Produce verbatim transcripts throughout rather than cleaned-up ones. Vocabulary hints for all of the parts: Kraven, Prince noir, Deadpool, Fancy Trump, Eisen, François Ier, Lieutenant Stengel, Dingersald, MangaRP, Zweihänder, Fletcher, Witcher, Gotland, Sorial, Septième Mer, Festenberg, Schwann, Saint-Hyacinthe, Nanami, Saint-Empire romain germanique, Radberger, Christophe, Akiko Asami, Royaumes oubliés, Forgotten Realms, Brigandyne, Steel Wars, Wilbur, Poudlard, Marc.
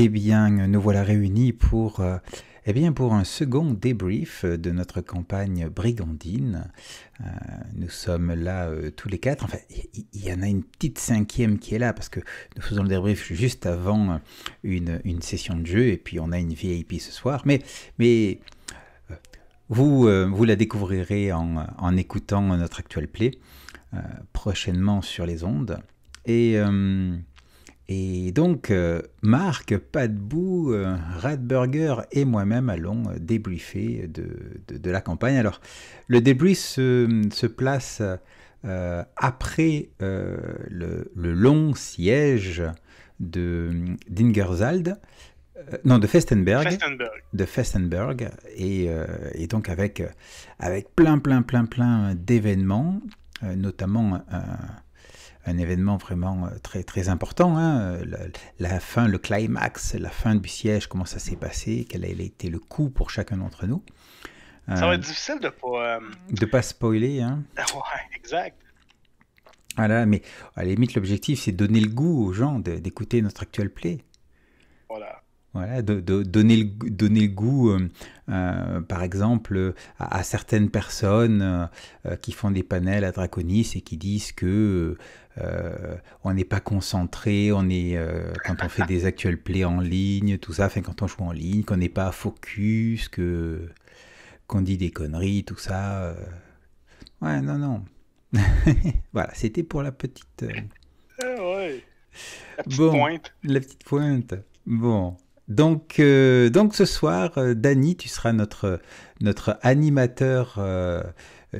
Eh bien, nous voilà réunis pour, euh, eh bien, pour un second débrief de notre campagne Brigandyne. Euh, nous sommes là euh, tous les quatre. Enfin, il y, y en a une petite cinquième qui est là parce que nous faisons le débrief juste avant une, une session de jeu et puis on a une V I P ce soir. Mais, mais euh, vous, euh, vous la découvrirez en, en écoutant notre actuel play euh, prochainement sur les ondes. Et... Euh, Et donc, euh, Marc, Padbout, euh, Radberger et moi-même allons débriefer de, de, de la campagne. Alors, le débrief se, se place euh, après euh, le, le long siège de Dingersald, euh, non, de Festenberg, Festenberg. De Festenberg, et, euh, et donc avec, avec plein, plein, plein, plein d'événements, euh, notamment... Euh, un événement vraiment très, très important, hein. la, la fin, le climax, la fin du siège, comment ça s'est passé, quel a été le coût pour chacun d'entre nous. Euh, ça va être difficile de ne pas... Euh... De pas spoiler. Hein. Ouais, exact. Voilà, mais à la limite, l'objectif, c'est donner le goût aux gens d'écouter notre actuel play. Voilà. Voilà, de, de, donner le, donner le goût, euh, euh, par exemple, à, à certaines personnes euh, qui font des panels à Draconis et qui disent que euh, on n'est pas concentré, on est euh, quand on fait des actuels plays en ligne, tout ça, enfin quand on joue en ligne, qu'on n'est pas focus, que qu'on dit des conneries, tout ça. Euh... Ouais, non, non. Voilà, c'était pour la petite. Euh... Eh ouais. La petite bon, pointe. La petite pointe. Bon. Donc, euh, donc ce soir, euh, Danny, tu seras notre, notre animateur euh,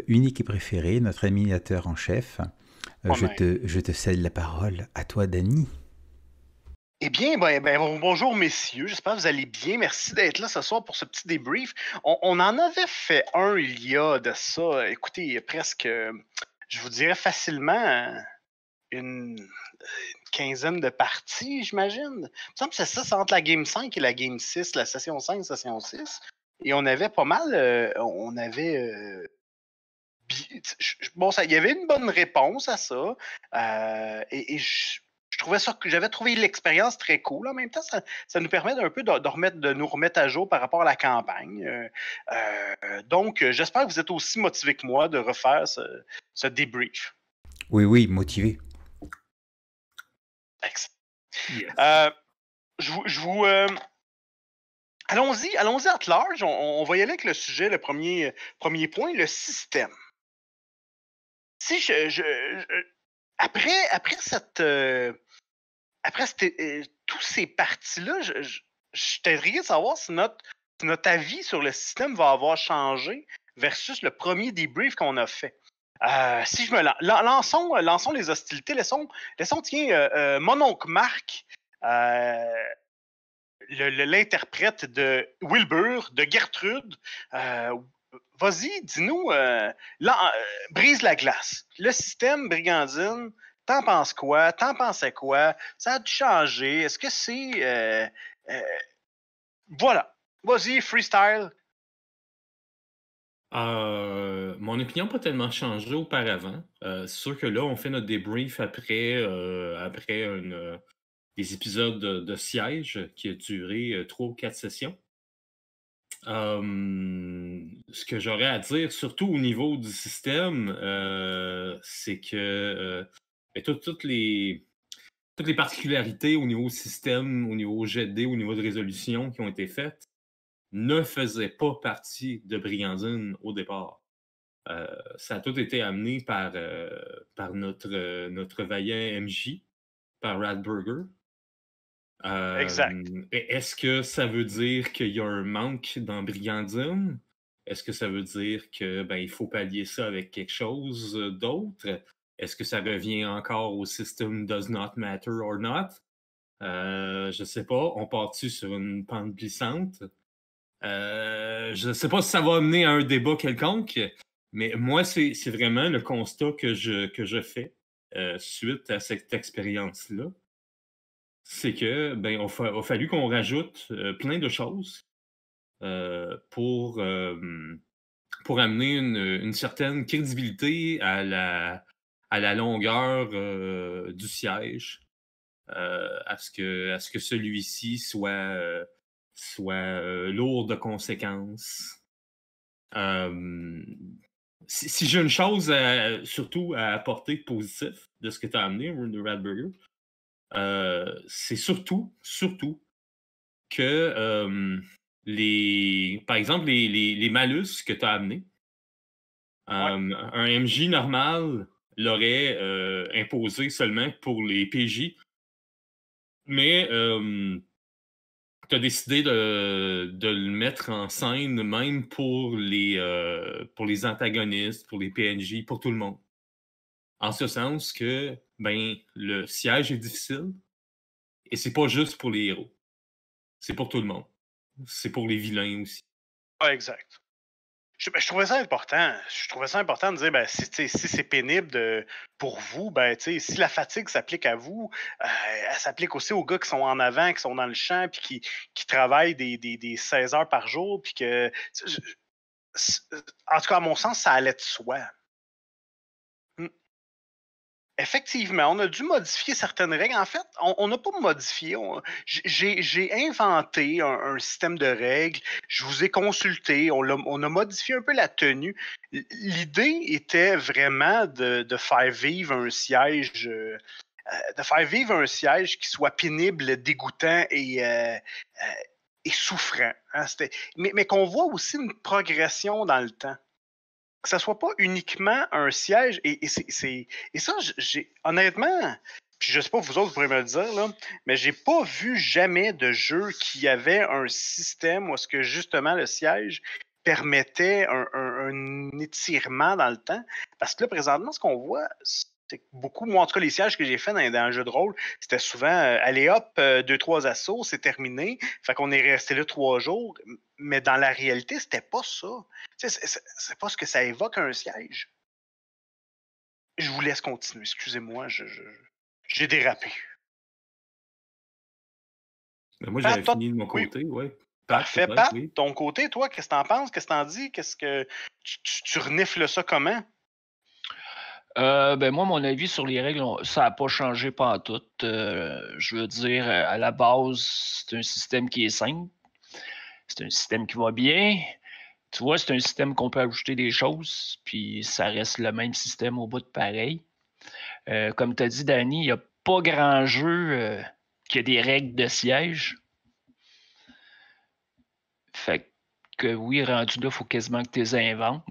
unique et préféré, notre animateur en chef. Euh, oh je, te, je te cède la parole à toi, Danny. Eh bien, ben, ben, bonjour messieurs, j'espère que vous allez bien. Merci d'être là ce soir pour ce petit débrief. On, on en avait fait un il y a de ça, écoutez, presque, je vous dirais facilement... Une, une quinzaine de parties, j'imagine. Il me semble que c'est ça, c'est entre la game cinq et la game six, la session cinq, session six. Et on avait pas mal... Euh, on avait... Euh, bon, ça, il y avait une bonne réponse à ça. Euh, et et je, je trouvais ça que j'avais trouvé l'expérience très cool. En même temps, ça, ça nous permet un peu de, de, remettre, de nous remettre à jour par rapport à la campagne. Euh, euh, donc, j'espère que vous êtes aussi motivés que moi de refaire ce, ce débrief. Oui, oui, motivé. Excellent. Yes. Euh, je vous... Je vous euh, allons-y, allons-y at large. On, on va y aller avec le sujet, le premier, premier point, le système. Si je... je, je après, après cette... Euh, après cette, euh, tous ces parties-là, je, je, je suis intrigué de savoir si notre, si notre avis sur le système va avoir changé versus le premier débrief qu'on a fait. Euh, si je me lan lançons, lançons les hostilités, laissons, laissons tiens, euh, euh, mon oncle Marc, euh, l'interprète de Wilbur, de Gertrude, euh, vas-y, dis-nous, euh, euh, brise la glace. Le système Brigandyne, t'en penses quoi? T'en pensais quoi? Ça a dû changer? Est-ce que c'est... Euh, euh, voilà, vas-y, freestyle. Euh, mon opinion n'a pas tellement changé auparavant. Euh, c'est sûr que là, on fait notre débrief après, euh, après une, euh, des épisodes de, de siège qui a duré euh, trois ou quatre sessions. Euh, ce que j'aurais à dire, surtout au niveau du système, euh, c'est que euh, toutes, toutes, les, toutes les particularités au niveau système, au niveau G D, au niveau de résolution qui ont été faites, ne faisait pas partie de Brigandyne au départ. Euh, ça a tout été amené par, euh, par notre, euh, notre vaillant M J, par Radberger. Euh, exact. Est-ce que ça veut dire qu'il y a un manque dans Brigandyne? Est-ce que ça veut dire que ben, il faut pallier ça avec quelque chose d'autre? Est-ce que ça revient encore au system does not matter or not? Euh, je ne sais pas. On part-tu sur une pente glissante? Euh, je ne sais pas si ça va amener à un débat quelconque, mais moi, c'est vraiment le constat que je, que je fais euh, suite à cette expérience-là. C'est que, ben, il a fallu qu'on rajoute euh, plein de choses euh, pour, euh, pour amener une, une certaine crédibilité à la, à la longueur euh, du siège. euh, à ce que, à ce que celui-ci soit, euh, soit euh, lourd de conséquences. Euh, si, si j'ai une chose à, surtout à apporter de positif de ce que tu as amené, Radberger, euh, c'est surtout, surtout que euh, les, par exemple les, les, les malus que tu as amenés, euh, ouais. un M J normal l'aurait euh, imposé seulement pour les P J, mais euh, tu as décidé de, de le mettre en scène même pour les, euh, pour les antagonistes, pour les P N J, pour tout le monde. En ce sens que ben, le siège est difficile et c'est pas juste pour les héros. C'est pour tout le monde. C'est pour les vilains aussi. Ah, exact. Je, ben, je trouvais ça important. Je trouvais ça important de dire, ben, si, si c'est pénible de, pour vous, ben, si la fatigue s'applique à vous, euh, elle s'applique aussi aux gars qui sont en avant, qui sont dans le champ, puis qui, qui travaillent des, des, des seize heures par jour. Puis que, je, en tout cas, à mon sens, ça allait de soi. Hmm. Effectivement, on a dû modifier certaines règles. En fait, on n'a pas modifié. On, j'ai, j'ai inventé un, un système de règles. Je vous ai consulté. On, on a modifié un peu la tenue. L'idée était vraiment de, de faire vivre un siège, euh, de faire vivre un siège qui soit pénible, dégoûtant et euh, euh, et souffrant. Hein, c'était, mais, mais qu'on voit aussi une progression dans le temps. Que ça soit pas uniquement un siège. Et, et, c'est, c'est, et ça, j'ai honnêtement, puis je sais pas, vous autres, vous pourrez me le dire, là, mais j'ai pas vu jamais de jeu qui avait un système où est-ce que justement le siège permettait un, un, un étirement dans le temps. Parce que là, présentement, ce qu'on voit, c'est beaucoup, moi, en tout cas, les sièges que j'ai faits dans, dans un jeu de rôle, c'était souvent, euh, allez hop, euh, deux, trois assauts, c'est terminé. Fait qu'on est resté là trois jours. Mais dans la réalité, c'était pas ça. C'est, c'est, c'est pas ce que ça évoque un siège. Je vous laisse continuer. Excusez-moi, je, je, j'ai dérapé. Ben moi, Pat, j'avais fini de mon côté, oui. Ouais. Pat, Parfait, Pat, oui. Ton côté, toi, qu'est-ce que t'en penses? Qu'est-ce que t'en dis? Qu'est-ce que tu, tu, tu renifles ça comment? Euh, ben moi, mon avis sur les règles, on, ça n'a pas changé pantoute. Euh, je veux dire, à la base, c'est un système qui est simple. C'est un système qui va bien. Tu vois, c'est un système qu'on peut ajouter des choses, puis ça reste le même système au bout de pareil. Euh, comme tu as dit, Danny, il n'y a pas grand jeu euh, qui a des règles de siège. Fait que oui, rendu là, il faut quasiment que tu les inventes.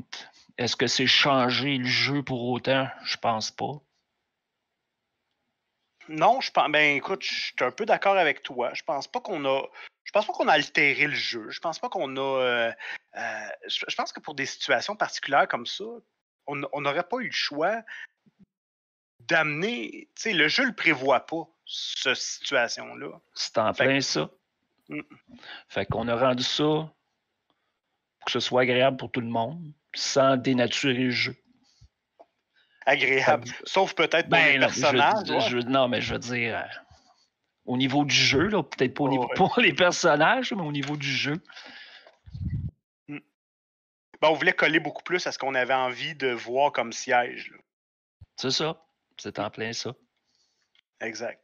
Est-ce que c'est changer le jeu pour autant? Je pense pas. Non, je pense. Ben écoute, je suis un peu d'accord avec toi. Je pense pas qu'on a. Je pense pas qu'on a altéré le jeu. Je pense pas qu'on a. Euh, euh, je pense que pour des situations particulières comme ça, on n'aurait pas eu le choix d'amener. Tu sais, le jeu le prévoit pas, cette situation-là. C'est en fait plein que... ça. Mmh. Fait qu'on a rendu ça pour que ce soit agréable pour tout le monde, sans dénaturer le jeu. Agréable. Sauf peut-être pour ben, les non, personnages. Je veux, je veux, non, mais je veux dire. Au niveau du jeu, là, peut-être pas au niveau, oh, ouais. Pas les personnages, mais au niveau du jeu. Ben, on voulait coller beaucoup plus à ce qu'on avait envie de voir comme siège. Là. C'est ça. C'est en plein ça. Exact.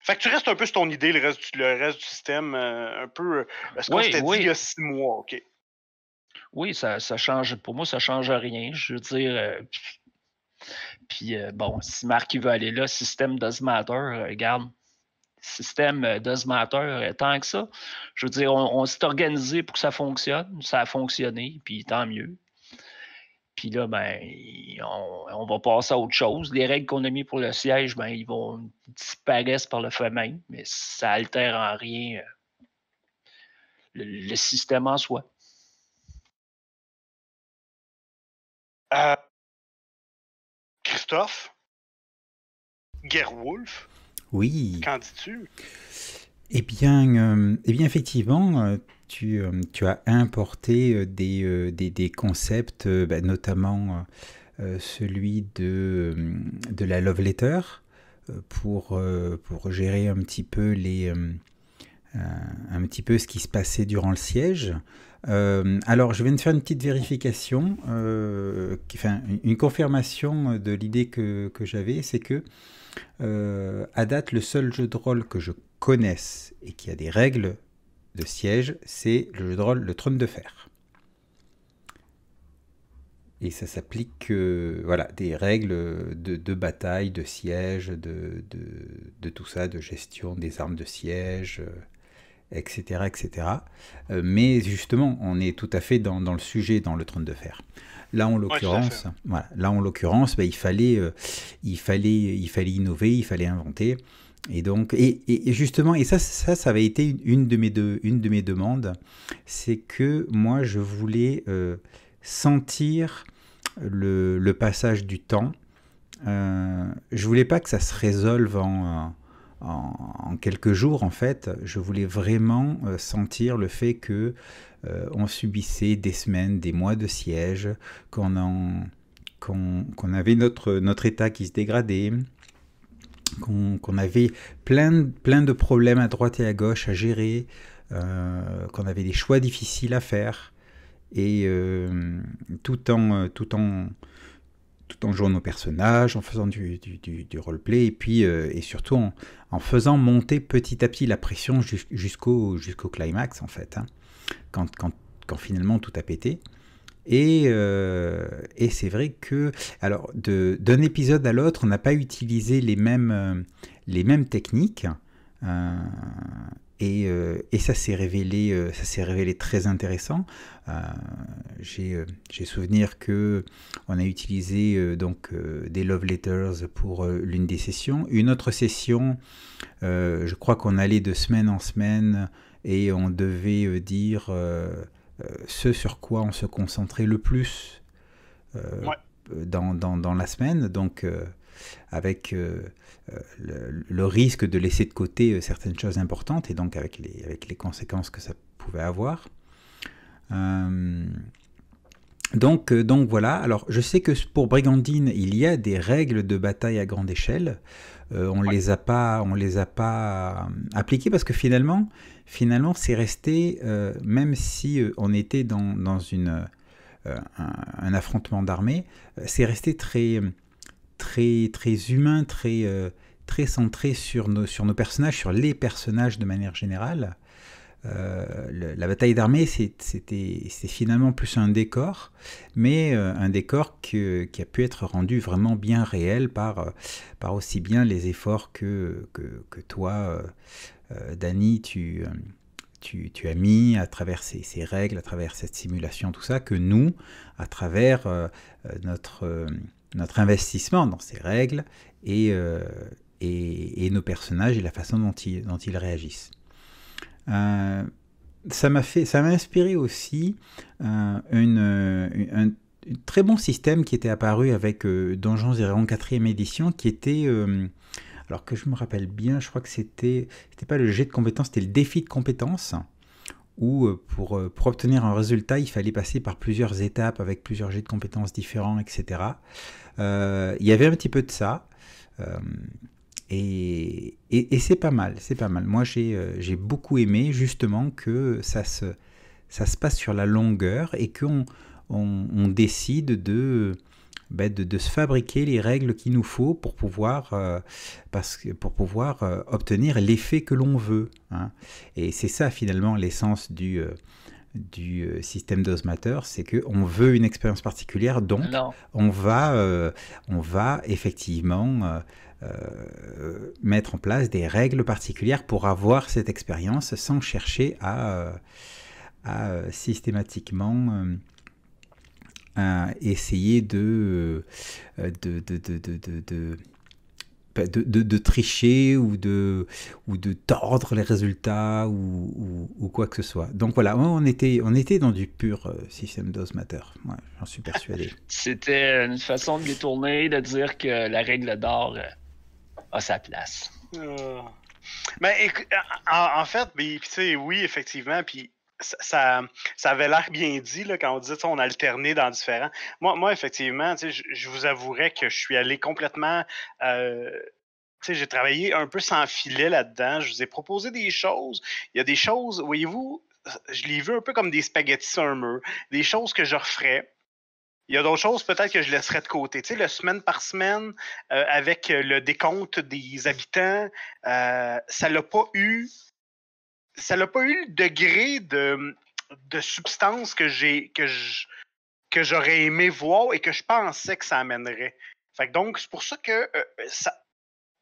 Fait que tu restes un peu sur ton idée, le reste du, le reste du système, euh, un peu... Parce qu'on oui, s'était oui. dit il y a six mois, OK. Oui, ça, ça change... Pour moi, ça change rien. Je veux dire... Euh, Puis, euh, bon, si Marc il veut aller là, système does matter, euh, regarde, système does matter, euh, tant que ça. Je veux dire, on, on s'est organisé pour que ça fonctionne, ça a fonctionné, puis tant mieux. Puis là, ben, on, on va passer à autre chose. Les règles qu'on a mises pour le siège, ben, ils vont disparaître par le fait même, mais ça altère en rien euh, le, le système en soi. Euh... Christophe, Gerwolf, oui. Qu'en dis-tu? Eh bien, euh, eh bien effectivement, tu, tu as importé des, des, des concepts, ben, notamment euh, celui de, de la love letter, pour, pour gérer un petit peu les, euh, un petit peu ce qui se passait durant le siège. Euh, alors, je viens de faire une petite vérification, euh, qui, enfin, une confirmation de l'idée que, que j'avais, c'est que, euh, à date, le seul jeu de rôle que je connaisse et qui a des règles de siège, c'est le jeu de rôle Le Trône de Fer. Et ça s'applique, euh, voilà, des règles de, de bataille, de siège, de, de, de tout ça, de gestion des armes de siège, euh, et cetera, et cetera. Euh, mais justement, on est tout à fait dans, dans le sujet, dans Le Trône de Fer. Là, en l'occurrence, ouais, voilà, là en l'occurrence, bah, il fallait, euh, il fallait, il fallait innover, il fallait inventer. Et donc, et, et justement, et ça, ça, ça avait été une de mes deux, une de mes demandes, c'est que moi, je voulais euh, sentir le, le passage du temps. Euh, je voulais pas que ça se résolve en, en, en quelques jours, en fait. Je voulais vraiment sentir le fait que euh, on subissait des semaines, des mois de siège, qu'on en, qu'on, qu'on avait notre, notre état qui se dégradait, qu'on qu'on avait plein, plein de problèmes à droite et à gauche à gérer, euh, qu'on avait des choix difficiles à faire, et euh, tout, en, tout, en, tout en jouant nos personnages, en faisant du, du, du, du roleplay, et puis euh, et surtout en, en faisant monter petit à petit la pression jusqu'au jusqu'au climax, en fait, hein, quand, quand, quand finalement tout a pété. Et, euh, et c'est vrai que, alors, d'un épisode à l'autre, on n'a pas utilisé les mêmes, les mêmes techniques, euh, et, euh, et ça s'est révélé, ça s'est révélé très intéressant. Euh, j'ai souvenir que on a utilisé euh, donc euh, des love letters pour euh, l'une des sessions, une autre session, euh, je crois qu'on allait de semaine en semaine et on devait euh, dire euh, Euh, ce sur quoi on se concentrait le plus euh, ouais. dans, dans, dans la semaine, donc euh, avec euh, le, le risque de laisser de côté certaines choses importantes, et donc avec les, avec les conséquences que ça pouvait avoir. Euh, donc, donc voilà, alors je sais que pour Brigandyne, il y a des règles de bataille à grande échelle. Euh, on ouais. les a pas, on les a pas appliquées parce que finalement, finalement, c'est resté, euh, même si on était dans, dans une, euh, un, un affrontement d'armées, c'est resté très, très, très humain, très, euh, très centré sur nos, sur nos personnages, sur les personnages de manière générale. Euh, le, la bataille d'armée, c'était finalement plus un décor, mais euh, un décor que, qui a pu être rendu vraiment bien réel par, par aussi bien les efforts que, que, que toi, euh, Danny, tu, tu, tu as mis à travers ces, ces règles, à travers cette simulation, tout ça, que nous, à travers euh, notre, euh, notre investissement dans ces règles et, euh, et, et nos personnages et la façon dont ils, dont ils réagissent. Euh, ça m'a fait, ça m'a inspiré aussi euh, une, une, un, un très bon système qui était apparu avec euh, Dungeons et Dragons quatrième édition, qui était, euh, alors que je me rappelle bien, je crois que c'était, c'était pas le jet de compétences, c'était le défi de compétences, où euh, pour, euh, pour obtenir un résultat, il fallait passer par plusieurs étapes avec plusieurs jets de compétences différents, et cetera. Euh, il y avait un petit peu de ça. Euh, Et, et, et c'est pas mal, c'est pas mal. Moi, j'ai euh, j'ai beaucoup aimé justement que ça se, ça se passe sur la longueur et qu'on on, on décide de, bah, de, de se fabriquer les règles qu'il nous faut pour pouvoir, euh, parce que, pour pouvoir euh, obtenir l'effet que l'on veut, hein. Et c'est ça finalement l'essence du, euh, du système d'Osmater, c'est qu'on veut une expérience particulière, donc non. on va, euh, on va effectivement... Euh, Euh, mettre en place des règles particulières pour avoir cette expérience sans chercher à, à systématiquement à essayer de de, de, de, de, de, de, de, de tricher ou de, ou de tordre les résultats ou, ou, ou quoi que ce soit. Donc voilà, on était, on était dans du pur système d'Osmater, ouais, j'en suis persuadé. C'était une façon de détourner, de dire que la règle d'or à sa place. Euh... Mais en, en fait, mais, oui, effectivement, puis ça, ça, ça avait l'air bien dit là, quand on disait on alternait dans différents. Moi, moi effectivement, je vous avouerais que je suis allé complètement euh, J'ai travaillé un peu sans filet là-dedans. Je vous ai proposé des choses. Il y a des choses, voyez-vous, je les veux un peu comme des spaghettis sur un mur. Des choses que je referais. Il y a d'autres choses peut-être que je laisserais de côté. Tu sais, le semaine par semaine, euh, avec le décompte des habitants, euh, ça n'a pas eu... Ça n'a pas eu le degré de, de substance que j'ai que je, que j'aurais aimé voir et que je pensais que ça amènerait. Fait que donc, c'est pour ça que euh, ça...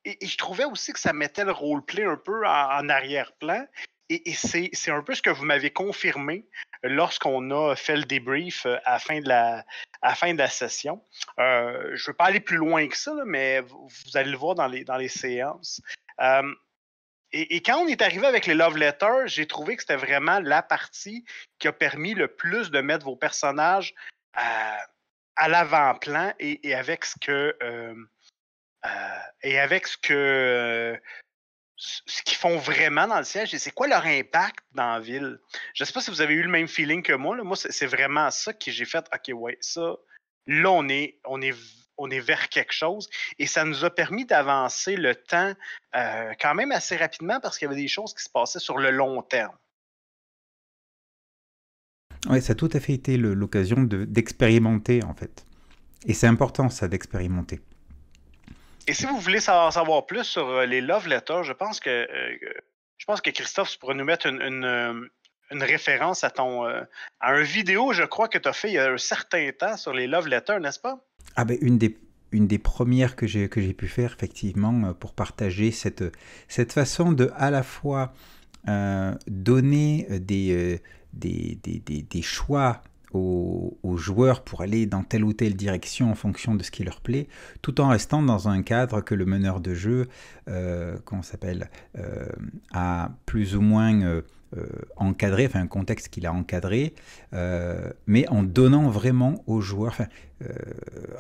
Et, et je trouvais aussi que ça mettait le roleplay un peu en, en arrière-plan. Et, et c'est, c'est un peu ce que vous m'avez confirmé lorsqu'on a fait le débrief à la fin de la, à la, fin de la session. Euh, je ne veux pas aller plus loin que ça, là, mais vous, vous allez le voir dans les, dans les séances. Euh, et, et quand on est arrivé avec les Love Letters, j'ai trouvé que c'était vraiment la partie qui a permis le plus de mettre vos personnages à, à l'avant-plan et, et avec ce que... Euh, Euh, et avec ce que euh, ce qu'ils font vraiment dans le siège, et c'est quoi leur impact dans la ville. Je ne sais pas si vous avez eu le même feeling que moi. Là. Moi, c'est, c'est vraiment ça que j'ai fait. OK, ouais, ça, là, on est, on est, on est vers quelque chose. Et ça nous a permis d'avancer le temps euh, quand même assez rapidement parce qu'il y avait des choses qui se passaient sur le long terme. Oui, ça a tout à fait été le, l'occasion de, d'expérimenter, en fait. Et c'est important, ça, d'expérimenter. Et si vous voulez savoir plus sur les Love Letters, je pense que, euh, je pense que Christophe pourrait nous mettre une, une, une référence à ton euh, à un vidéo, je crois, que tu as fait il y a un certain temps sur les Love Letters, n'est-ce pas? Ah ben, une des, une des premières que j'ai, que j'ai pu faire, effectivement, pour partager cette, cette façon de à la fois euh, donner des, euh, des, des, des, des choix aux joueurs pour aller dans telle ou telle direction en fonction de ce qui leur plaît, tout en restant dans un cadre que le meneur de jeu, euh, qu'on s'appelle, euh, a plus ou moins euh, euh, encadré, enfin un contexte qu'il a encadré, euh, mais en donnant vraiment aux joueurs, enfin, euh,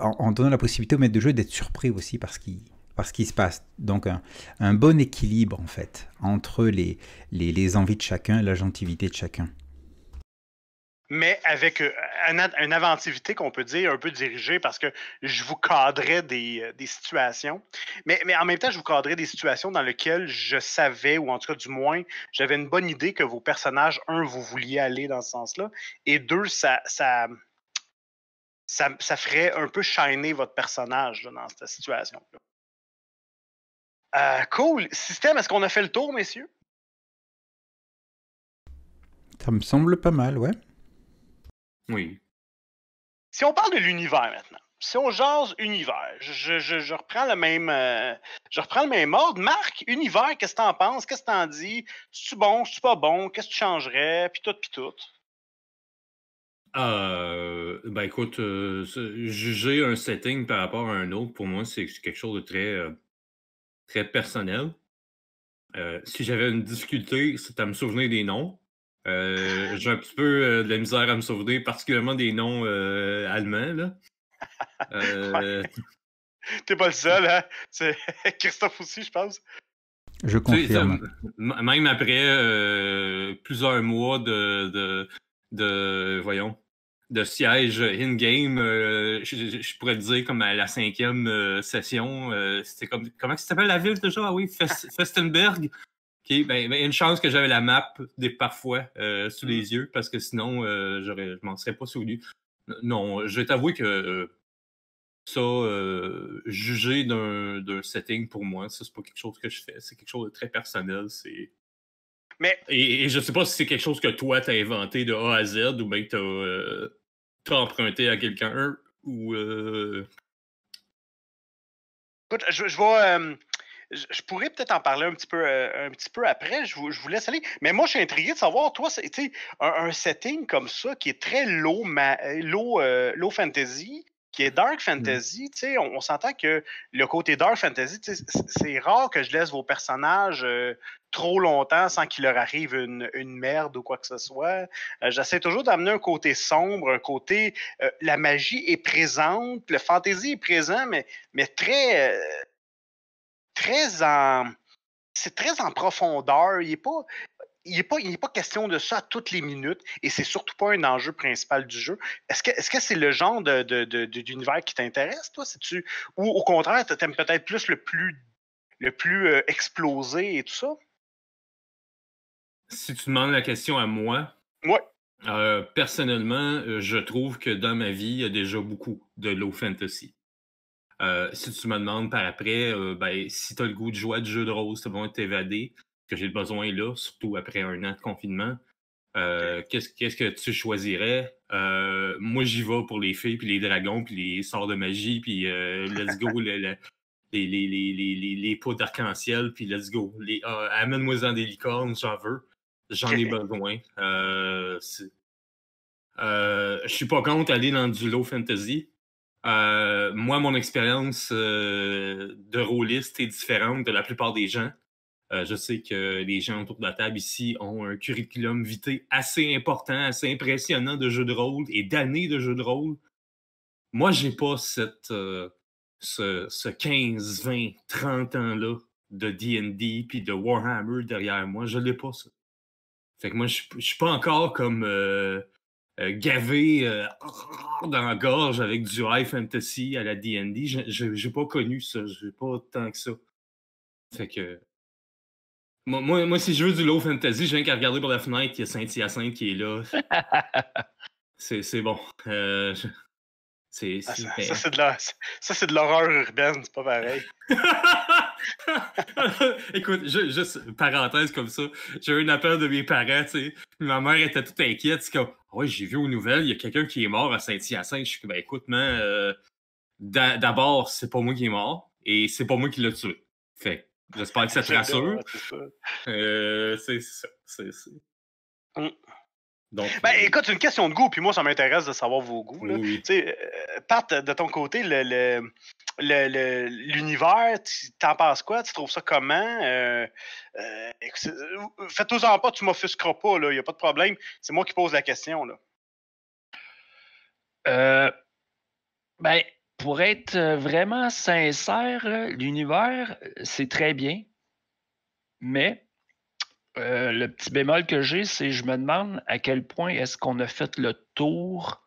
en, en donnant la possibilité au maître de jeu d'être surpris aussi par ce qui, par ce qui se passe. Donc un, un bon équilibre, en fait, entre les, les, les envies de chacun et la gentilité de chacun. Mais avec une inventivité qu'on peut dire un peu dirigée, parce que je vous cadrais des, des situations. Mais, mais en même temps, je vous cadrais des situations dans lesquelles je savais, ou en tout cas du moins, j'avais une bonne idée que vos personnages, un, vous vouliez aller dans ce sens-là, et deux, ça, ça, ça, ça ferait un peu shiner votre personnage là, dans cette situation-là. Euh, cool. Système, est-ce qu'on a fait le tour, messieurs? Ça me semble pas mal, ouais. Oui. Si on parle de l'univers maintenant, si on jase univers, je, je, je, reprends, le même, euh, je reprends le même ordre. Marc, univers, qu'est-ce que t'en penses? Qu'est-ce que t'en dis? C'est-tu bon? C'est-tu pas bon? Qu'est-ce que tu changerais? Puis tout, puis tout. Euh, ben écoute, euh, juger un setting par rapport à un autre, pour moi, c'est quelque chose de très, euh, très personnel. Euh, si j'avais une difficulté, c'est à me souvenir des noms. Euh, j'ai un petit peu euh, de la misère à me sauver, particulièrement des noms euh, allemands, là. Euh... T'es pas le seul, hein? C'est... Christophe aussi, je pense. Je confirme. Tu sais, ça, même après euh, plusieurs mois de, de, de, voyons, de siège in-game, euh, je, je pourrais te dire, comme à la cinquième euh, session, euh, c'était comme... Comment ça s'appelle la ville, déjà? Ah oui, Fest- Festenberg. Okay, ben, ben, une chance que j'avais la map des parfois euh, sous les yeux, parce que sinon, euh, j'aurais, je m'en serais pas souvenu. Non, je vais t'avouer que euh, ça, euh, juger d'un, d'un setting pour moi, ça, c'est pas quelque chose que je fais. C'est quelque chose de très personnel. C'est... Mais... Et, et je sais pas si c'est quelque chose que toi, t'as inventé de A à Z, ou bien que t'as, euh, t'as emprunté à quelqu'un, ou... Euh... Écoute, je, je vois... Euh... Je pourrais peut-être en parler un petit peu, euh, un petit peu après, je vous, je vous laisse aller. Mais moi, je suis intrigué de savoir, toi, c'est, tu sais, un, un setting comme ça qui est très low, ma, low, euh, low fantasy, qui est dark fantasy, tu sais, on, on s'entend que le côté dark fantasy, tu sais, c'est, c'est rare que je laisse vos personnages euh, trop longtemps sans qu'il leur arrive une, une merde ou quoi que ce soit. Euh, j'essaie toujours d'amener un côté sombre, un côté... Euh, la magie est présente, le fantasy est présent, mais, mais très... Euh, Très en, c'est très en profondeur. Il n'est pas, il est pas, il est pas question de ça à toutes les minutes, et c'est surtout pas un enjeu principal du jeu. Est-ce que, est-ce que c'est le genre de, de, de, d'univers qui t'intéresse, toi? C'est-tu, ou au contraire, tu aimes peut-être plus le plus le plus euh, explosé et tout ça? Si tu demandes la question à moi, ouais. euh, personnellement, euh, je trouve que dans ma vie, il y a déjà beaucoup de low fantasy. Euh, si tu me demandes par après, euh, ben, si tu as le goût de jouer à du jeu de rôle, ça va t'évader, que j'ai le besoin là, surtout après un an de confinement, euh, okay. qu'est-ce, qu'est-ce que tu choisirais? Euh, moi, j'y vais pour les fées, puis les dragons, puis les sorts de magie, puis euh, let's go, le, le, les, les, les, les, les pots d'arc-en-ciel, puis let's go. Les, euh, amène-moi-en des licornes, j'en veux. J'en ai besoin. Euh, euh, je suis pas contre aller dans du low fantasy. Euh, moi, mon expérience euh, de rôliste est différente de la plupart des gens. Euh, je sais que les gens autour de la table ici ont un curriculum vitae assez important, assez impressionnant de jeux de rôle et d'années de jeux de rôle. Moi, j'ai pas cette, euh, ce, ce quinze, vingt, trente ans-là de D and D puis de Warhammer derrière moi. Je l'ai pas, ça. Fait que moi, je suis pas encore comme euh, euh, gavé euh, dans la gorge avec du high fantasy à la D and D. J'ai pas connu ça. J'ai pas tant que ça. Fait que... Moi, moi, moi si je veux du low fantasy, j'ai rien qu'à regarder par la fenêtre. Il y a Saint-Hyacinthe qui est là. C'est bon. Euh, c'est ah, ça, ça c'est de l'horreur urbaine. C'est pas pareil. Écoute, je, juste parenthèse comme ça, j'ai eu un appel de mes parents, tu sais, ma mère était toute inquiète, c'est comme « Ouais, j'ai vu aux nouvelles, il y a quelqu'un qui est mort à Saint-Hyacinthe. » Je suis comme « Ben écoute, man, euh, d'abord, c'est pas moi qui est mort, et c'est pas moi qui l'ai tué. » Fait j'espère que ça te rassure. Euh, c'est ça, c'est ça. Mm. Donc, ben euh... écoute, c'est une question de goût, puis moi, ça m'intéresse de savoir vos goûts. Là. Oui. Tu sais, euh, Pat, de ton côté, le... le... l'univers, t'en penses quoi? Tu trouves ça comment? Euh, euh, Faites-nous-en pas, tu m'offusqueras pas, il n'y a pas de problème. C'est moi qui pose la question. Là. Euh, ben, pour être vraiment sincère, l'univers, c'est très bien. Mais euh, le petit bémol que j'ai, c'est je me demande à quel point est-ce qu'on a fait le tour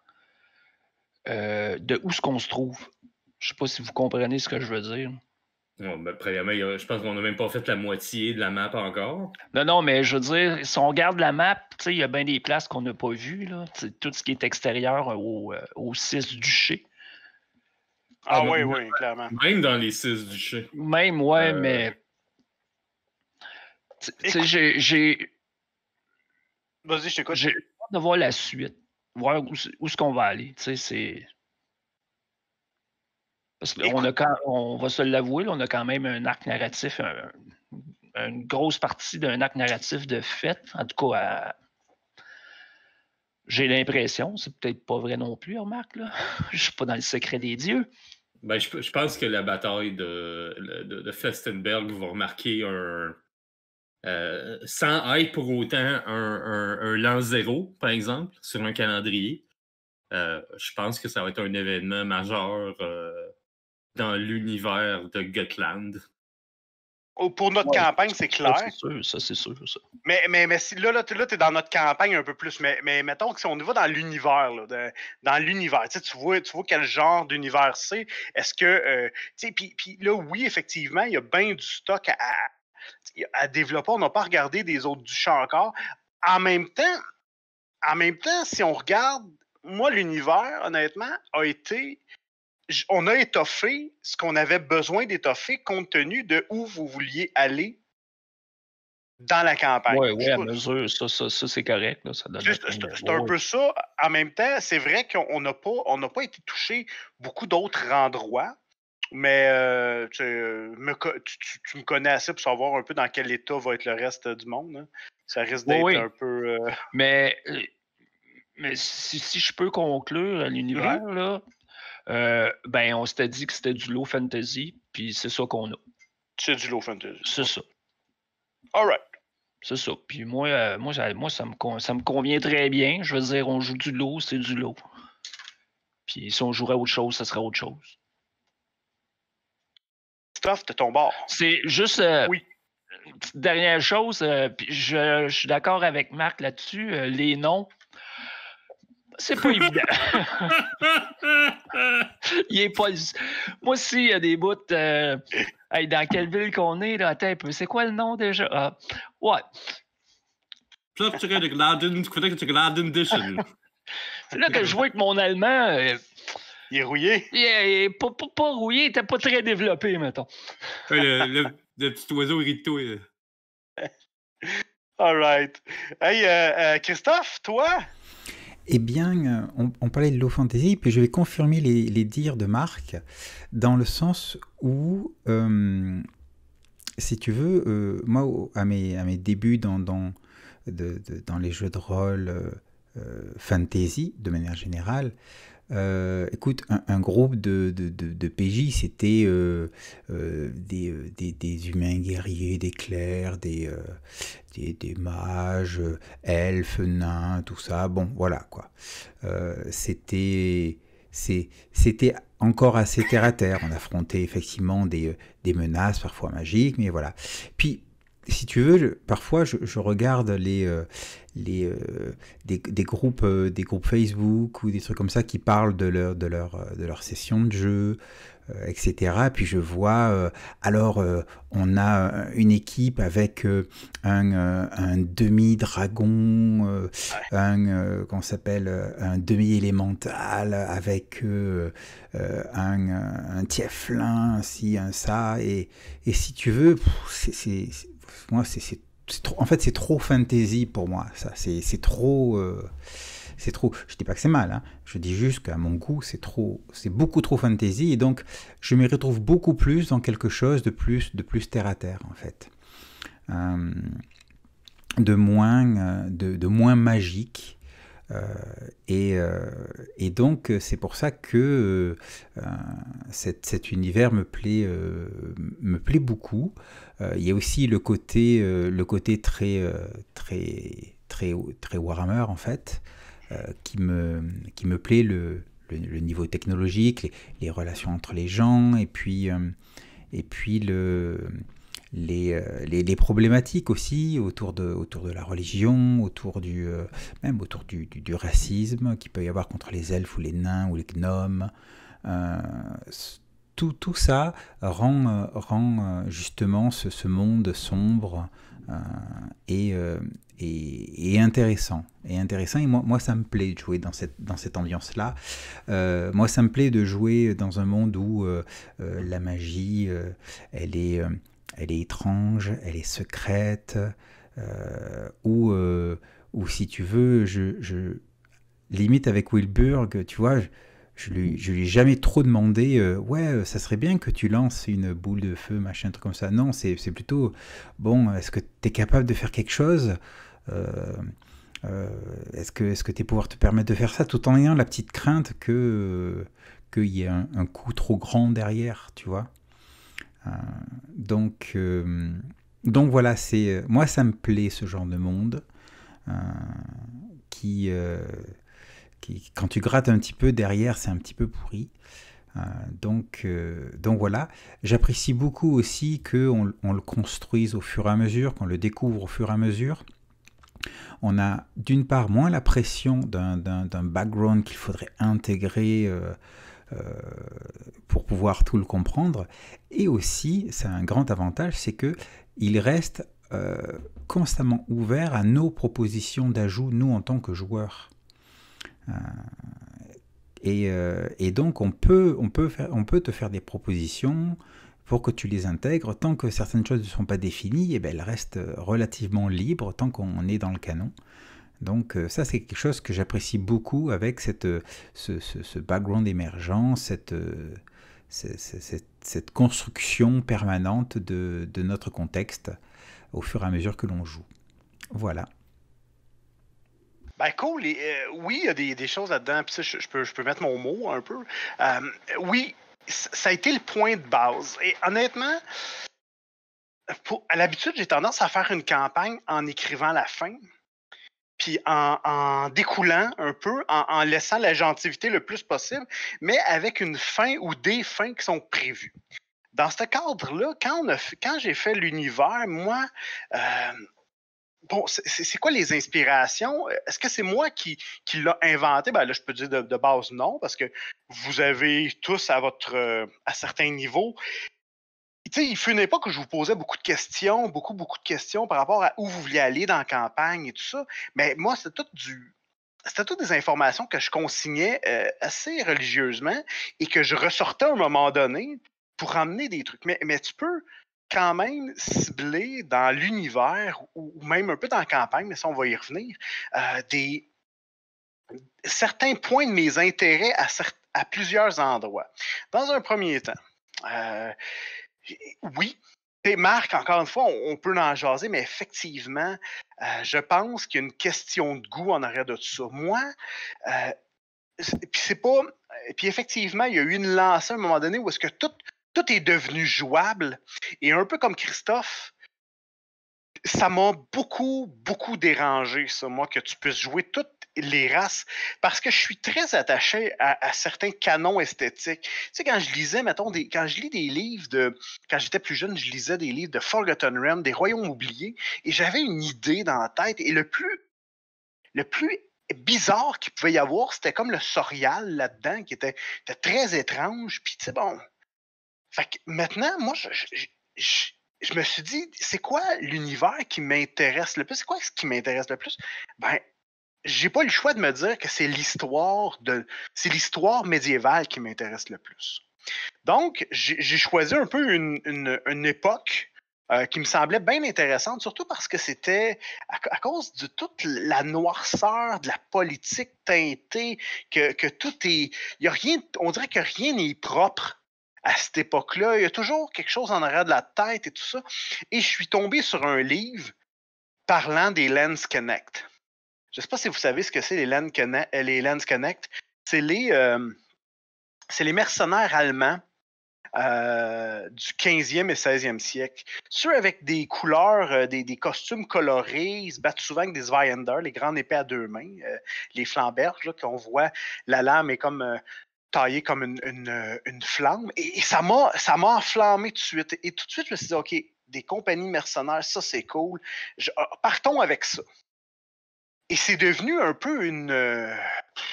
euh, de où est-ce qu'on se trouve. Je ne sais pas si vous comprenez ce que je veux dire. Bon, ben, premièrement, je pense qu'on n'a même pas fait la moitié de la map encore. Non, non, mais je veux dire, si on regarde la map, il y a bien des places qu'on n'a pas vues. Là. Tout ce qui est extérieur aux au six duchés. Ah oui, oui, ouais, clairement. Même dans les six duchés. Même, oui, euh... mais... J'ai... Vas-y, je t'écoute. J'ai hâte de voir la suite, voir où, où est-ce qu'on va aller. C'est... Parce qu'on a quand, on va se l'avouer, on a quand même un arc narratif, un, une grosse partie d'un arc narratif de fait. En tout cas, à... j'ai l'impression, c'est peut-être pas vrai non plus, remarque, là. Je suis pas dans le secret des dieux. Ben, je, je pense que la bataille de, de, de Festenberg va remarquer un... Euh, sans être pour autant un, un, un l'an zéro, par exemple, sur un calendrier. Euh, je pense que ça va être un événement majeur... Euh, dans l'univers de Gotland. Oh, pour notre ouais, campagne, c'est clair. Ça, c'est sûr, ça, c'est sûr. Ça. Mais, mais, mais si, là, là tu es dans notre campagne un peu plus. Mais, mais mettons que si on y va dans l'univers, dans l'univers, tu vois, tu vois quel genre d'univers c'est. Est-ce que... Euh, puis, puis là, oui, effectivement, il y a bien du stock à, à, à développer. On n'a pas regardé des autres du champ encore. En même temps, en même temps, si on regarde, moi, l'univers, honnêtement, a été... On a étoffé ce qu'on avait besoin d'étoffer compte tenu de où vous vouliez aller dans la campagne. Oui, oui, à mesure, ça, ça, ça c'est correct. C'est un peu ça. En même temps, c'est vrai qu'on n'a pas, on n'a pas été touché beaucoup d'autres endroits, mais euh, tu, me, tu, tu, tu me connais assez pour savoir un peu dans quel état va être le reste du monde. Hein. Ça risque d'être oui, oui. un peu... Euh... Mais, mais si, si je peux conclure à l'univers, mmh. là... Euh, ben, on s'était dit que c'était du low fantasy, puis c'est ça qu'on a. C'est du low fantasy. C'est ça. All right. C'est ça. Puis moi, euh, moi, ça, moi ça, me con, ça me convient très bien. Je veux dire, on joue du low, c'est du low. Puis si on jouerait autre chose, ça serait autre chose. Stuff de ton bord. C'est juste... Euh, oui. Petite dernière chose, euh, puis je, je suis d'accord avec Marc là-dessus, euh, les noms... C'est pas évident. Il est pas... Moi, s'il y a des bouts... Euh, Hey, dans quelle ville qu'on est, là? Attends un peu, c'est quoi le nom déjà? Ah, ouais. Plus tu connais Gladden Edition. C'est là que je vois que mon allemand. Euh, il est rouillé? Il est, il est pas, pas, pas rouillé, il n'était pas très développé, mettons. Ouais, le, le, le petit oiseau irrito. All right. Hey, euh, euh, Christophe, toi? Eh bien, on, on parlait de low fantasy, puis je vais confirmer les, les dires de Marc, dans le sens où, euh, si tu veux, euh, moi, à mes, à mes débuts dans, dans, de, de, dans les jeux de rôle euh, fantasy, de manière générale, euh, écoute, un, un groupe de, de, de, de P J, c'était euh, euh, des, des, des humains guerriers, des clercs, des... Euh, Des, des mages, elfes, nains, tout ça. Bon, voilà, quoi. Euh, c'était encore assez terre-à-terre. On affrontait effectivement des, des menaces, parfois magiques, mais voilà. Puis, si tu veux, je, parfois, je, je regarde les, euh, les, euh, des, des, groupes, euh, des groupes Facebook ou des trucs comme ça qui parlent de leur, de leur, de leur session de jeu, et cetera. Puis je vois, euh, alors euh, on a une équipe avec euh, un, euh, un demi-dragon, euh, un, euh, qu'on s'appelle, un demi-élémental, avec euh, euh, un, un tieflin, un ci, un ça. Et, et si tu veux, c'est, c'est, c'est, moi, c'est, c'est, c'est trop, en fait, c'est trop fantasy pour moi. Ça, c'est, c'est trop. Euh, C'est trop. Je dis pas que c'est mal, hein. Je dis juste qu'à mon goût, c'est trop, c'est beaucoup trop fantasy, et donc je me retrouve beaucoup plus dans quelque chose de plus, de plus terre à terre, en fait, euh, de moins, de, de moins magique, euh, et, euh, et donc c'est pour ça que euh, cet, cet univers me plaît, euh, me plaît beaucoup. Euh, il y a aussi le côté, euh, le côté très, euh, très, très, très Warhammer, en fait. Euh, qui, me, qui me plaît, le, le, le niveau technologique, les, les relations entre les gens, et puis, euh, et puis le, les, les, les problématiques aussi autour de, autour de la religion, autour du, euh, même autour du, du, du racisme qu'il peut y avoir contre les elfes ou les nains ou les gnomes. Euh, tout, tout ça rend, rend justement ce, ce monde sombre euh, et... Euh, Et, et intéressant et intéressant et moi, moi ça me plaît de jouer dans cette, dans cette ambiance là euh, moi ça me plaît de jouer dans un monde où euh, euh, la magie euh, elle est euh, elle est étrange, elle est secrète, euh, où, euh, où si tu veux je, je limite avec Wilbur, tu vois, je, je lui, je lui ai jamais trop demandé euh, ouais, ça serait bien que tu lances une boule de feu, machin, truc comme ça. Non, c'est plutôt bon, est-ce que tu es capable de faire quelque chose? Euh, euh, est-ce que, est-ce que tes pouvoirs te permettent de faire ça, tout en ayant la petite crainte que euh, qu'il y ait un, un coup trop grand derrière, tu vois. Euh, donc euh, donc voilà, c'est moi ça me plaît ce genre de monde euh, qui, euh, qui quand tu grattes un petit peu derrière, c'est un petit peu pourri. Euh, donc, euh, donc voilà, j'apprécie beaucoup aussi qu'on on le construise au fur et à mesure, qu'on le découvre au fur et à mesure. On a d'une part moins la pression d'un background qu'il faudrait intégrer euh, euh, pour pouvoir tout le comprendre, et aussi, c'est un grand avantage, c'est qu'il reste euh, constamment ouvert à nos propositions d'ajout, nous en tant que joueurs. Euh, Et, euh, et donc, on peut, on, peut faire, on peut te faire des propositions pour que tu les intègres. Tant que certaines choses ne sont pas définies, et bien elles restent relativement libres tant qu'on est dans le canon. Donc ça, c'est quelque chose que j'apprécie beaucoup avec cette, ce, ce, ce background émergent, cette, cette, cette, cette construction permanente de, de notre contexte au fur et à mesure que l'on joue. Voilà. Ben cool, et, euh, oui, il y a des, des choses là-dedans, puis ça, je, je, peux, je peux mettre mon mot un peu. Euh, oui, ça a été le point de base. Et honnêtement, pour, à l'habitude, j'ai tendance à faire une campagne en écrivant la fin, puis en, en découlant un peu, en, en laissant la gentilité le plus possible, mais avec une fin ou des fins qui sont prévues. Dans ce cadre-là, quand, quand j'ai fait l'univers, moi... Euh, Bon, c'est quoi les inspirations? Est-ce que c'est moi qui, qui l'a inventé? Ben là, je peux dire de, de base non, parce que vous avez tous à votre, à certains niveaux tu sais, il fut une époque où je vous posais beaucoup de questions, beaucoup, beaucoup de questions par rapport à où vous vouliez aller dans la campagne et tout ça. Mais moi, c'était tout du... C'était toutes des informations que je consignais euh, assez religieusement et que je ressortais à un moment donné pour emmener des trucs. Mais, mais tu peux quand même cibler dans l'univers ou, ou même un peu dans la campagne, mais ça, on va y revenir, euh, des... certains points de mes intérêts à, cert... à plusieurs endroits. Dans un premier temps, euh, oui, et Marc, encore une fois, on, on peut en jaser, mais effectivement, euh, je pense qu'il y a une question de goût en arrière de tout ça. Moi, euh, puis c'est pas... Puis effectivement, il y a eu une lancée à un moment donné où est-ce que tout, tout est devenu jouable, et un peu comme Christophe, ça m'a beaucoup, beaucoup dérangé, ça, moi, que tu puisses jouer tout les races, parce que je suis très attaché à, à certains canons esthétiques. Tu sais, quand je lisais, mettons, des, quand je lis des livres de... Quand j'étais plus jeune, je lisais des livres de Forgotten Realms, des Royaumes oubliés, et j'avais une idée dans la tête, et le plus... Le plus bizarre qu'il pouvait y avoir, c'était comme le Sorial là-dedans, qui était, était très étrange, puis tu sais, bon... Fait que maintenant, moi, je... je, je Je me suis dit, c'est quoi l'univers qui m'intéresse le plus? C'est quoi ce qui m'intéresse le plus? Ben, j'ai pas le choix de me dire que c'est l'histoire de, c'est l'histoire médiévale qui m'intéresse le plus. Donc, j'ai, j'ai choisi un peu une, une, une époque euh, qui me semblait bien intéressante, surtout parce que c'était à, à cause de toute la noirceur de la politique teintée, que, que tout est... Y a rien, on dirait que rien n'est propre. À cette époque-là, il y a toujours quelque chose en arrière de la tête et tout ça. Et je suis tombé sur un livre parlant des Landsknechts. Je ne sais pas si vous savez ce que c'est les Landsknechts. C'est les, euh, c'est les mercenaires allemands euh, du quinzième et seizième siècle. Ceux avec des couleurs, euh, des, des costumes colorés, ils se battent souvent avec des Zweihänder, les grandes épées à deux mains, euh, les flamberges, là, qu'on voit, la lame est comme... Euh, taillé comme une, une, une flamme. Et, et ça m'a, ça m'a enflammé tout de suite. Et, et tout de suite, je me suis dit, OK, des compagnies mercenaires, ça, c'est cool. Je, partons avec ça. Et c'est devenu un peu une,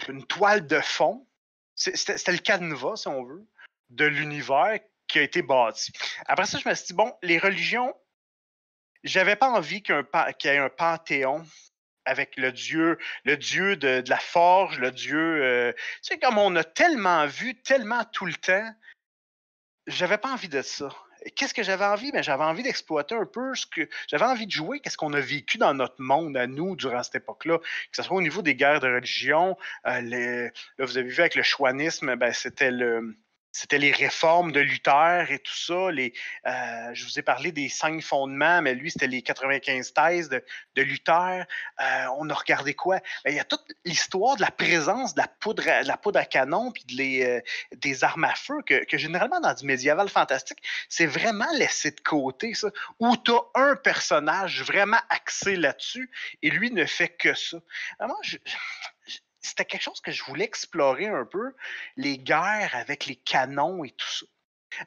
une toile de fond. C'est, c'était, c'était le canevas, si on veut, de l'univers qui a été bâti. Après ça, je me suis dit, bon, les religions, j'avais pas envie qu'un, qu'il y ait un panthéon avec le dieu, le dieu de, de la forge, le dieu... Euh, tu sais, comme on a tellement vu, tellement tout le temps, j'avais pas envie de ça. Qu'est-ce que j'avais envie? Ben, j'avais envie d'exploiter un peu ce que... J'avais envie de jouer qu'est-ce qu'on a vécu dans notre monde, à nous, durant cette époque-là, que ce soit au niveau des guerres de religion, euh, les, là, vous avez vu avec le chouanisme, ben, c'était le... C'était les réformes de Luther et tout ça. Les, euh, je vous ai parlé des cinq fondements, mais lui, c'était les quatre-vingt-quinze thèses de, de Luther. Euh, on a regardé quoi? Ben, il y a toute l'histoire de la présence de la poudre à, de la poudre à canon puis de les, euh, des armes à feu que, que, généralement, dans du médiéval fantastique, c'est vraiment laissé de côté, ça. Où tu as un personnage vraiment axé là-dessus et lui ne fait que ça. Alors, moi, je... C'était quelque chose que je voulais explorer un peu, les guerres avec les canons et tout ça.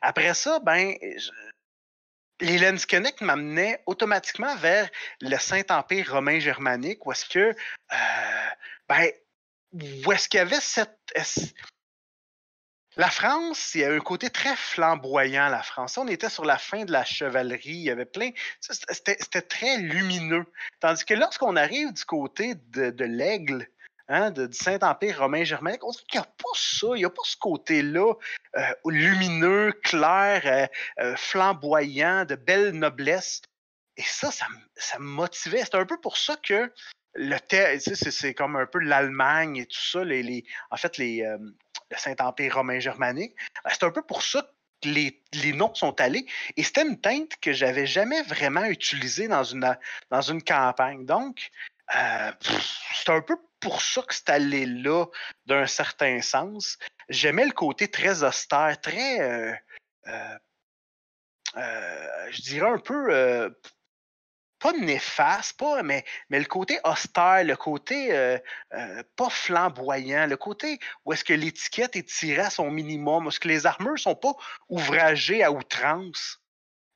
Après ça, ben, je... les Landsknechts m'amenaient automatiquement vers le Saint-Empire romain germanique, où est-ce que, euh, ben, où est-ce qu'il y avait cette... La France, il y a un côté très flamboyant, la France. On était sur la fin de la chevalerie, il y avait plein... C'était, c'était très lumineux. Tandis que lorsqu'on arrive du côté de, de l'aigle, Hein, de, du Saint-Empire romain germanique, on dirait qu'il n'y a pas ça, il n'y a pas ce côté-là euh, lumineux, clair, euh, euh, flamboyant, de belle noblesse. Et ça, ça, ça me motivait. C'est un peu pour ça que le thème, tu sais, c'est, c'est comme un peu l'Allemagne et tout ça, les, les, en fait, les, euh, le Saint-Empire romain germanique. C'est un peu pour ça que les, les noms sont allés. Et c'était une teinte que j'avais jamais vraiment utilisée dans une, dans une campagne. Donc, euh, pff, c'est un peu pour ça que c'est allé là, d'un certain sens. J'aimais le côté très austère, très, euh, euh, euh, je dirais un peu, euh, pas néfaste, pas, mais, mais le côté austère, le côté euh, euh, pas flamboyant, le côté où est-ce que l'étiquette est tirée à son minimum, où est-ce que les armures ne sont pas ouvragées à outrance.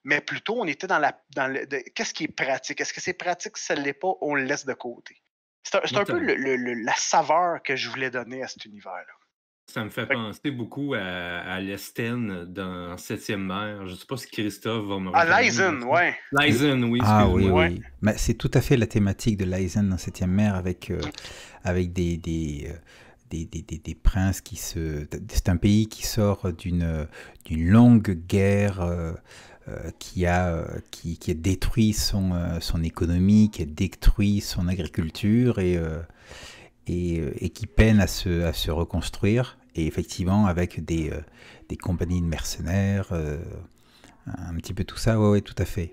Mais plutôt, on était dans la... Dans le, de, qu'est-ce qui est pratique? Est-ce que c'est pratique? Si ça ne l'est pas, on le laisse de côté. C'est un, c'est un peu le, le, la saveur que je voulais donner à cet univers-là. Ça me fait penser beaucoup à, à l'Esten dans Septième Mer. Je ne sais pas si Christophe va me répondre. Ah, l'Eisen, ouais. L'Eisen, oui. Ah oui, oui. Ouais. Mais c'est tout à fait la thématique de l'Eisen dans Septième Mer avec, euh, avec des, des, des, des, des, des princes qui se... C'est un pays qui sort d'une longue guerre... Euh, Euh, qui, a, euh, qui, qui a détruit son, euh, son économie, qui a détruit son agriculture et, euh, et, et qui peine à se, à se reconstruire. Et effectivement, avec des, euh, des compagnies de mercenaires, euh, un petit peu tout ça, oui, ouais, tout à fait.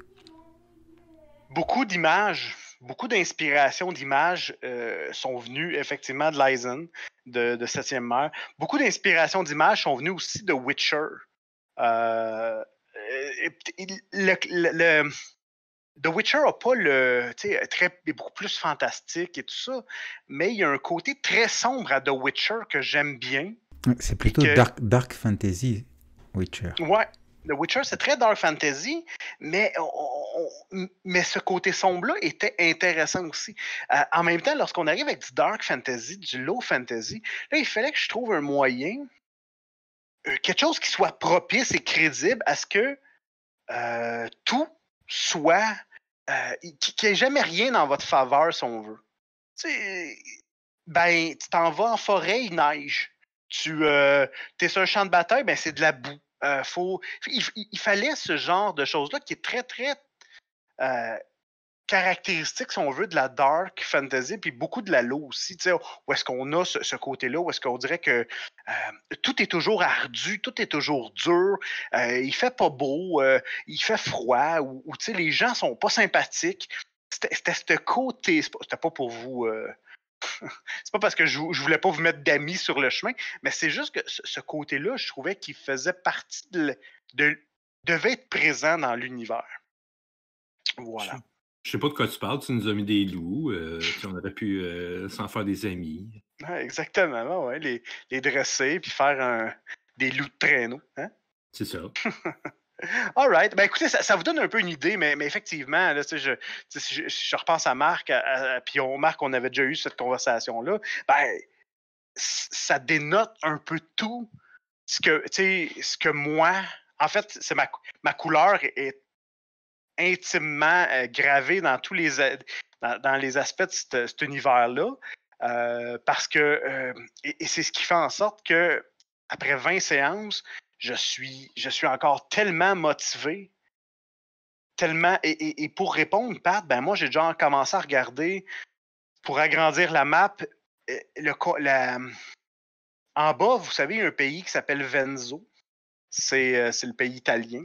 Beaucoup d'images, beaucoup d'inspirations d'images euh, sont venues effectivement de l'Eisen, de, de Septième Mer. Beaucoup d'inspirations d'images sont venues aussi de Witcher. Euh... Le, le, le, The Witcher n'a pas le... Très, est beaucoup plus fantastique et tout ça, mais il y a un côté très sombre à The Witcher que j'aime bien. C'est plutôt que, dark, dark fantasy, Witcher. Ouais, The Witcher, c'est très dark fantasy, mais, on, on, mais ce côté sombre-là était intéressant aussi. Euh, en même temps, lorsqu'on arrive avec du dark fantasy, du low fantasy, là, il fallait que je trouve un moyen... quelque chose qui soit propice et crédible à ce que euh, tout soit... Euh, qu'il n'y ait jamais rien dans votre faveur, si on veut. Tu sais, ben, tu t'en vas en forêt, il neige. Tu euh, es sur un champ de bataille, ben, c'est de la boue. Euh, faut, il, il fallait ce genre de choses-là qui est très, très euh, caractéristique, si on veut, de la dark fantasy, puis beaucoup de la low aussi. Tu sais, où est-ce qu'on a ce, ce côté-là, où est-ce qu'on dirait que... Euh, tout est toujours ardu, tout est toujours dur, euh, il fait pas beau, euh, il fait froid, ou, ou tu sais, les gens sont pas sympathiques. C'était ce côté, c'était pas pour vous, euh... c'est pas parce que je, je voulais pas vous mettre d'amis sur le chemin, mais c'est juste que ce, ce côté-là, je trouvais qu'il faisait partie de, de, devait être présent dans l'univers. Voilà. Je, je sais pas de quoi tu parles, tu nous as mis des loups, euh, puis on aurait pu euh, s'en faire des amis. Ouais, exactement, ouais, les, les dresser puis faire un, des loups de traîneau. Hein? C'est ça. All right. Ben, écoutez, ça, ça vous donne un peu une idée, mais, mais effectivement, là, je, je, je repense à Marc, à, à, puis on, Marc, on avait déjà eu cette conversation-là. Ben, ça dénote un peu tout ce que, ce que moi... En fait, c'est ma, ma couleur est intimement euh, gravée dans tous les, dans, dans les aspects de cet, cet univers-là. Euh, parce que, euh, et, et c'est ce qui fait en sorte que, après vingt séances, je suis, je suis encore tellement motivé, tellement, et, et, et pour répondre, Pat, ben moi j'ai déjà commencé à regarder, pour agrandir la map, le, la, en bas, vous savez, il y a un pays qui s'appelle Venzo, c'est euh, le pays italien,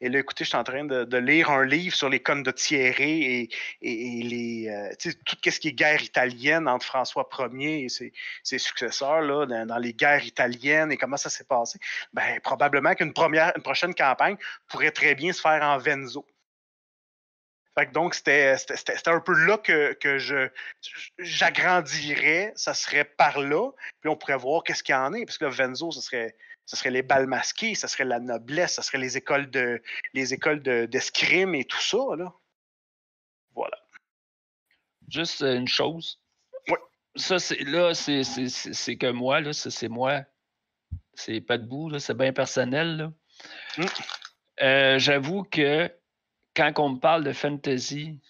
et là, écoutez, je suis en train de, de lire un livre sur les condottieri et, et, et les, euh, tout ce qui est guerre italienne entre François Premier et ses, ses successeurs là, dans, dans les guerres italiennes et comment ça s'est passé. Ben, probablement qu'une première, une prochaine campagne pourrait très bien se faire en Venzo. Fait que donc, c'était un peu là que, que je j'agrandirais, ça serait par là, puis on pourrait voir qu'est-ce qu'il y en a, parce que là, Venzo, ce serait... Ce serait les balles masquées, ce serait la noblesse, ce serait les écoles de les écoles de, d'escrime et tout ça, là. Voilà. Juste une chose. Oui. Ça, c'est là, c'est que moi, là, c'est moi. C'est pas debout, là, c'est bien personnel, là. Mm. Euh, j'avoue que quand on me parle de fantasy,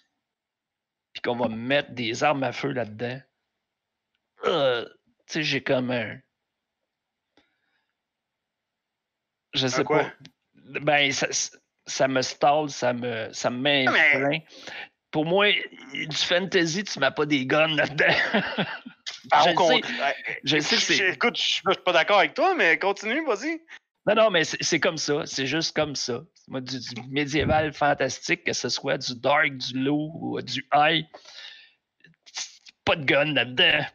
puis qu'on va mettre des armes à feu là-dedans, euh, tu sais, j'ai comme un... Je sais pas. Ben, ça, ça me stalle, ça me, ça me met un mais... plein. Pour moi, du fantasy, tu mets pas des guns là-dedans. Ah, je, compte... je sais que c'est... Écoute, je suis pas d'accord avec toi, mais continue, vas-y. Non, non, mais c'est comme ça. C'est juste comme ça. Moi, du, du médiéval fantastique, que ce soit du dark, du low ou du high, pas de gun là-dedans.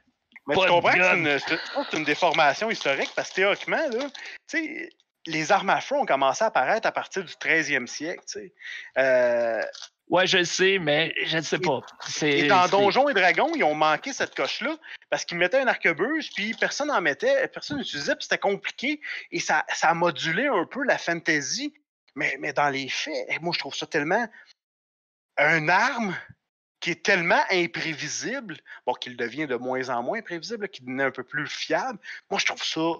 Mais pas tu comprends que c'est une, une déformation historique, parce que théoriquement, là, tu sais... Les armes à feu ont commencé à apparaître à partir du treizième siècle, tu sais. Euh... Ouais, je le sais, mais je ne sais pas. Et, et dans Donjons et Dragons, ils ont manqué cette coche-là parce qu'ils mettaient un arquebuse, puis personne n'en mettait, personne n'utilisait, puis c'était compliqué. Et ça, ça a modulé un peu la fantasy. Mais, mais dans les faits, moi, je trouve ça tellement... Une arme qui est tellement imprévisible, bon, qu'il devient de moins en moins imprévisible, qu'il devient un peu plus fiable. Moi, je trouve ça...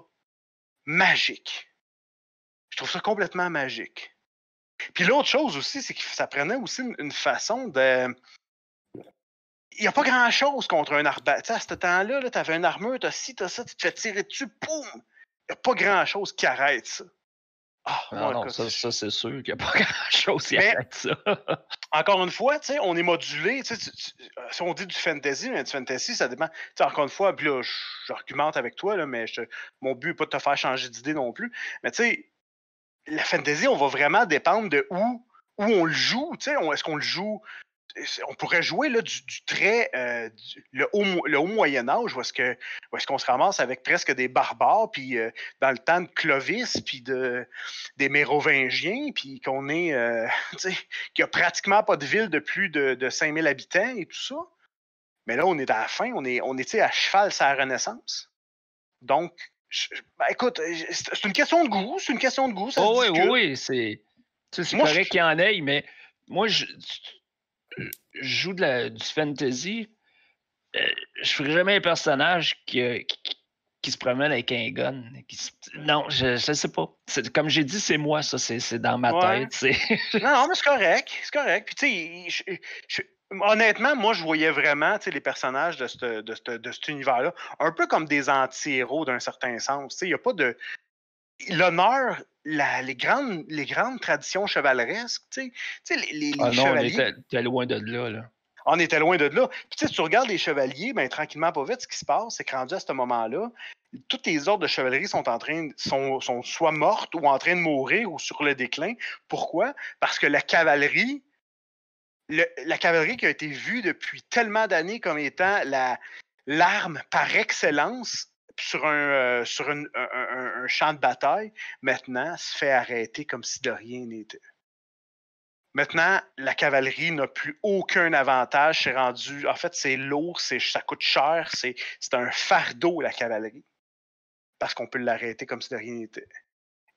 magique. Je trouve ça complètement magique. Puis l'autre chose aussi, c'est que ça prenait aussi une façon de... Il n'y a pas grand-chose contre un arbalète. À ce temps-là, -là, tu avais une armure, tu as ci, tu as ça, tu te fais tirer dessus, poum! Il n'y a pas grand-chose qui arrête ça. Ah, non, moi, non cas, ça, ça c'est sûr qu'il n'y a pas grand-chose qui mais, arrête ça. Encore une fois, tu sais, on est modulé. Tu, tu, si on dit du fantasy, mais du fantasy, ça dépend. T'sais, encore une fois, puis là, j'argumente avec toi, là, mais je, mon but n'est pas de te faire changer d'idée non plus. Mais tu sais, la fantasy, on va vraiment dépendre de où, où on le joue. Est-ce qu'on le joue... On pourrait jouer là, du, du trait, euh, du, le, haut, le haut Moyen-Âge, où est-ce que, où est-ce qu'on se ramasse avec presque des barbares, puis euh, dans le temps de Clovis, puis de, des Mérovingiens, puis qu'on est, euh, tu sais, qu'il n'y a pratiquement pas de ville de plus de, de cinq mille habitants et tout ça. Mais là, on est à la fin, on est, on est à cheval sur la Renaissance. Donc, je, ben, écoute, c'est une question de goût, c'est une question de goût. Ça oh, oui, oui, oui, c'est, tu sais, c'est correct je... qu'il y en ait, mais moi, je... Je joue de la, du fantasy, euh, je ferai jamais un personnage qui, euh, qui, qui se promène avec un gun. Qui se... Non, je, je sais pas. Comme j'ai dit, c'est moi, ça, c'est dans ma ouais. tête. non, non, mais c'est correct, c'est correct. Puis, tu sais, honnêtement, moi, je voyais vraiment les personnages de, c'te, de, c'te, de cet univers-là, un peu comme des anti-héros d'un certain sens. Il n'y a pas de... L'honneur... La, les, grandes, les grandes traditions chevaleresques, tu sais, les, les, ah les non, chevaliers... on était, était loin de là, là. On était loin de là. Puis si tu regardes les chevaliers, ben, tranquillement, pas vite, ce qui se passe, c'est que rendu à ce moment-là, toutes les ordres de chevalerie sont, en train, sont, sont soit mortes ou en train de mourir ou sur le déclin. Pourquoi? Parce que la cavalerie, le, la cavalerie qui a été vue depuis tellement d'années comme étant la, l'arme par excellence, sur, un, euh, sur une, un, un, un champ de bataille, maintenant, se fait arrêter comme si de rien n'était. Maintenant, la cavalerie n'a plus aucun avantage. C'est rendu... En fait, c'est lourd, ça coûte cher, c'est un fardeau, la cavalerie. Parce qu'on peut l'arrêter comme si de rien n'était.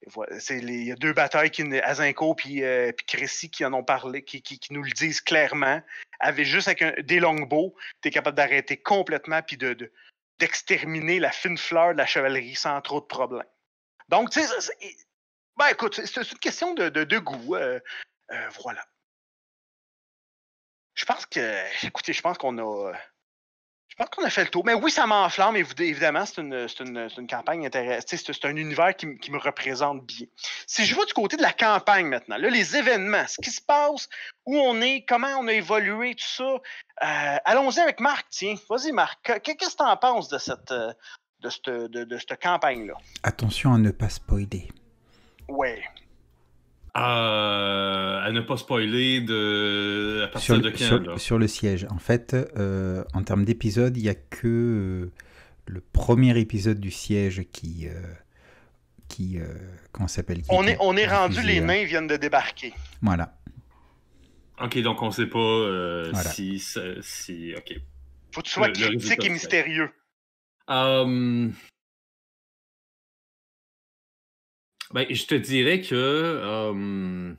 Voilà, il y a deux batailles, qui, Azinco et euh, Crécy, qui en ont parlé, qui, qui, qui nous le disent clairement. Avec, juste avec un, des longbows, tu es capable d'arrêter complètement puis de... de d'exterminer la fine fleur de la chevalerie sans trop de problèmes. Donc, tu sais, ben écoute, c'est une question de, de, de goût. Euh, euh, voilà. Je pense que, écoutez, je pense qu'on a, je pense qu'on a fait le tour. Mais oui, ça m'enflamme, évidemment, c'est une, une, une campagne intéressante. C'est un univers qui, qui me représente bien. Si je vais du côté de la campagne maintenant, là, les événements, ce qui se passe, où on est, comment on a évolué, tout ça... Euh, allons-y avec Marc, tiens. Vas-y, Marc. Qu'est-ce que tu en penses de cette, de cette, de, de cette campagne-là? Attention à ne pas spoiler. Ouais. Euh, à ne pas spoiler de... à partir sur, de quand, sur, là? Sur le siège. En fait, euh, en termes d'épisodes, il n'y a que le premier épisode du siège qui... Euh, qui euh, comment ça s'appelle? On est, on est rendu, les nains viennent de débarquer. Voilà. OK, donc on ne sait pas euh, voilà. si, si... OK. Faut que tu sois le, critique le et mystérieux. Um... Ben, je te dirais que... Um...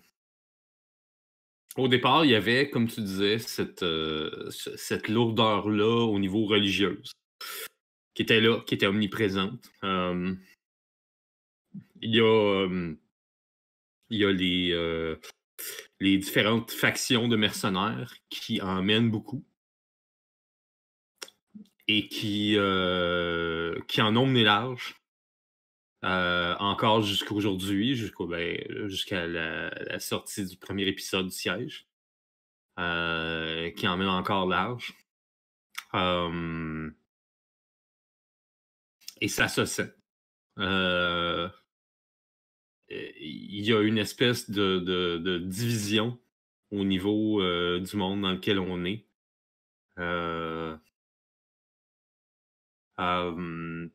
Au départ, il y avait, comme tu disais, cette, euh, cette lourdeur-là au niveau religieux, qui était là, qui était omniprésente. Um... Il y a... Um... Il y a les... Euh... les différentes factions de mercenaires qui en mènent beaucoup et qui, euh, qui en ont mené large euh, encore jusqu'à aujourd'hui, jusqu'à ben, jusqu'à la, la sortie du premier épisode du siège, euh, qui en mène encore large. Euh, et ça se sent. Euh, Il y a une espèce de, de, de division au niveau euh, du monde dans lequel on est. Euh, euh,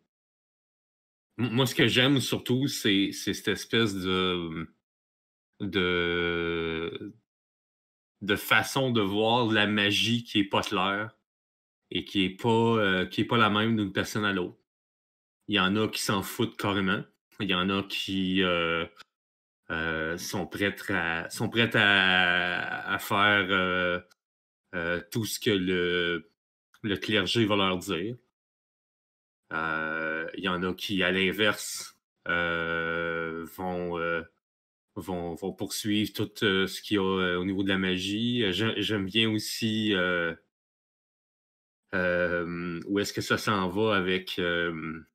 moi, ce que j'aime surtout, c'est cette espèce de, de, de façon de voir la magie qui n'est pas claire et qui n'est pas, euh, qui est pas la même d'une personne à l'autre. Il y en a qui s'en foutent carrément. Il y en a qui euh, euh, sont prêts à, sont prêts à, à faire euh, euh, tout ce que le, le clergé va leur dire. Euh, il y en a qui, à l'inverse, euh, vont, euh, vont, vont poursuivre tout euh, ce qu'il y a euh, au niveau de la magie. J'aime bien aussi euh, euh, où est-ce que ça s'en va avec, euh,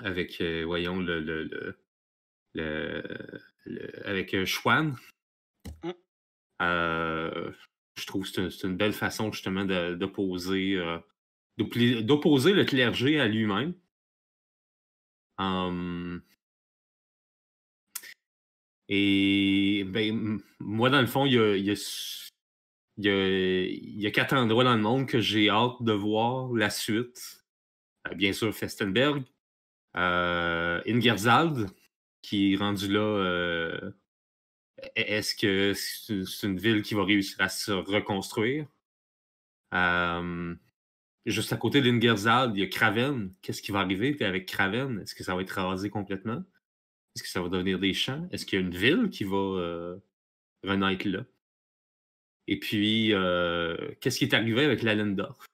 avec euh, voyons, le, le, le, le, le, avec euh, Schwann. Mm. Euh, je trouve que c'est une, une belle façon justement d'opposer euh, d'opposer le clergé à lui-même. Um, et ben, moi, dans le fond, il y a, y a, y a, y a quatre endroits dans le monde que j'ai hâte de voir la suite. Bien sûr, Festenberg, euh, Dingersald, qui est rendu là. Euh, Est-ce que c'est une ville qui va réussir à se reconstruire? Euh, juste à côté de Dingersald, il y a Kraven. Qu'est-ce qui va arriver avec Kraven? Est-ce que ça va être rasé complètement? Est-ce que ça va devenir des champs? Est-ce qu'il y a une ville qui va euh, renaître là? Et puis, euh, qu'est-ce qui est arrivé avec l'Allendorf?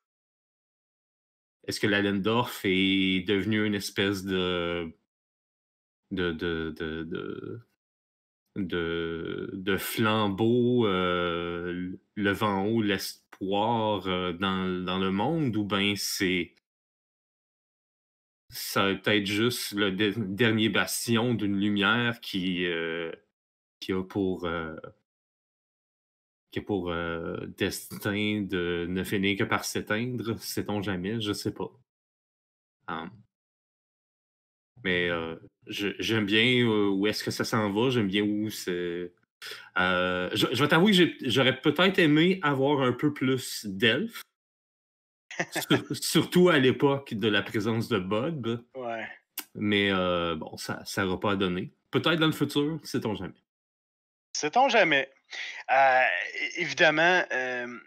Est-ce que l'Allendorf est devenu une espèce de... de, de, de, de... De, de flambeau euh, le vent haut, l'espoir euh, dans, dans le monde, ou bien c'est ça peut-être juste le de dernier bastion d'une lumière qui, euh, qui a pour euh, qui a pour euh, destin de ne finir que par s'éteindre, sait-on jamais, je sais pas. Hum. Mais euh, j'aime bien où est-ce que ça s'en va. J'aime bien où c'est... Euh, je, je vais t'avouer que j'aurais peut-être aimé avoir un peu plus d'elfes. Surtout à l'époque de la présence de Bud. Ouais. Mais euh, bon, ça n'aura pas à donner. Peut-être dans le futur, sait-on jamais. Sait-on jamais. Euh, évidemment... Euh...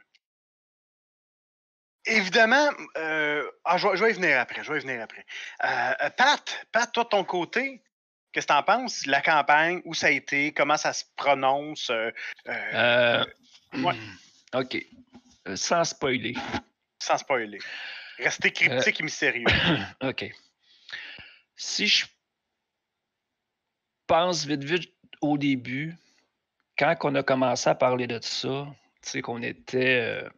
Évidemment, euh, ah, je, vais, je vais y venir après, je vais y venir après. Euh, Pat, Pat, toi de ton côté, qu'est-ce que t'en penses? La campagne, où ça a été, comment ça se prononce? Euh, euh, euh, ouais. OK. Euh, sans spoiler. Sans spoiler. Restez cryptique euh, et mystérieux. OK. Si je pense vite, vite au début, quand on a commencé à parler de ça, tu sais qu'on était... Euh,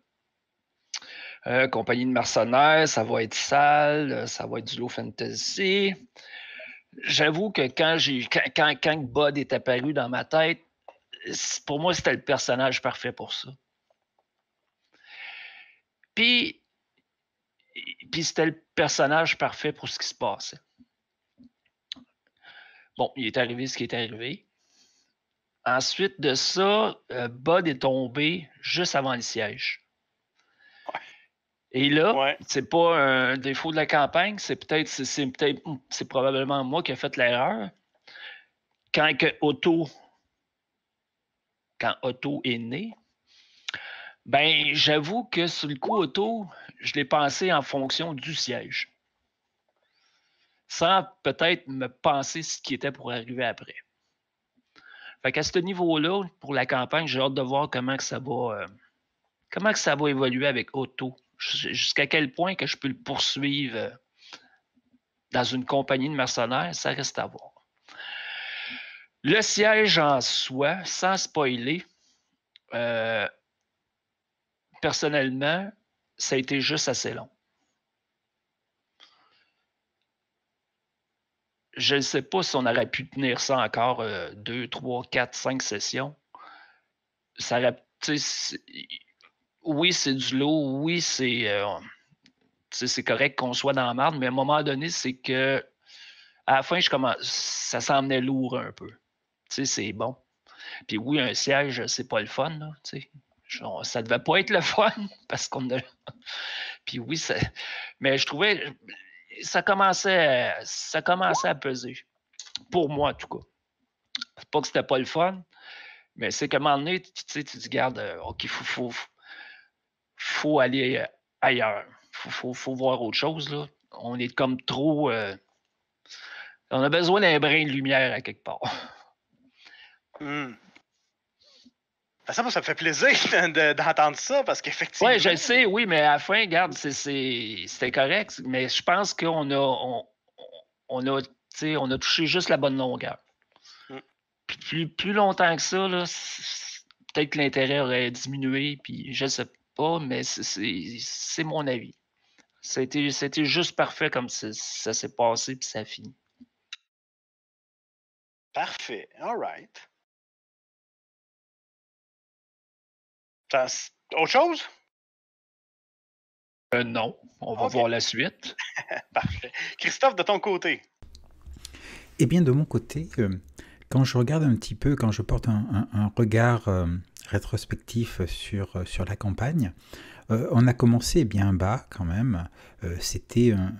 Euh, compagnie de mercenaires, ça va être sale, ça va être du low fantasy. J'avoue que quand, quand, quand, quand Bud est apparu dans ma tête, pour moi, c'était le personnage parfait pour ça. Puis, puis c'était le personnage parfait pour ce qui se passait. Bon, il est arrivé ce qui est arrivé. Ensuite de ça, euh, Bud est tombé juste avant le siège. Et là, ouais. C'est pas un défaut de la campagne, c'est peut-être, c'est peut-être, c'est probablement moi qui ai fait l'erreur. Quand que Otto, quand Otto est né, ben j'avoue que sur le coup Otto, je l'ai pensé en fonction du siège, sans peut-être me penser ce qui était pour arriver après. Fait qu'à ce niveau-là, pour la campagne, j'ai hâte de voir comment que ça va, euh, comment que ça va évoluer avec Otto. Jusqu'à quel point que je peux le poursuivre dans une compagnie de mercenaires, ça reste à voir. Le siège en soi, sans spoiler, euh, personnellement, ça a été juste assez long. Je ne sais pas si on aurait pu tenir ça encore euh, deux, trois, quatre, cinq sessions. Ça aurait... Oui, c'est du lot, oui, c'est euh, c'est correct qu'on soit dans la marde, mais à un moment donné, c'est que à la fin, je commence, ça s'emmenait lourd un peu. Tu sais, c'est bon. Puis oui, un siège, c'est pas le fun, là, tu sais. Genre, ça devait pas être le fun, parce qu'on a... Puis oui, ça... mais je trouvais... Ça commençait, à, ça commençait à peser. Pour moi, en tout cas. C'est pas que c'était pas le fun, mais c'est qu'à un moment donné, tu sais, tu te gardes, euh, OK, faut... faut, faut faut aller ailleurs. Faut, faut, faut voir autre chose, là. On est comme trop... Euh... On a besoin d'un brin de lumière à quelque part. Mm. Ça, moi, ça me fait plaisir d'entendre ça, parce qu'effectivement... Oui, je le sais, oui, mais à la fin, regarde, c'était correct. Mais je pense qu'on a... On, on a T'sais, on a touché juste la bonne longueur. Mm. Puis plus, plus longtemps que ça, là, peut-être que l'intérêt aurait diminué, puis je ne sais pas, mais c'est mon avis. C'était juste parfait comme ça, ça s'est passé, puis ça finit. Parfait, all right. Autre chose? Euh, non, on va okay. voir la suite. Parfait. Christophe, de ton côté? Eh bien, de mon côté, euh, quand je regarde un petit peu, quand je porte un, un, un regard euh, rétrospectif sur, euh, sur la campagne, euh, on a commencé bien bas quand même. Euh, C'était un,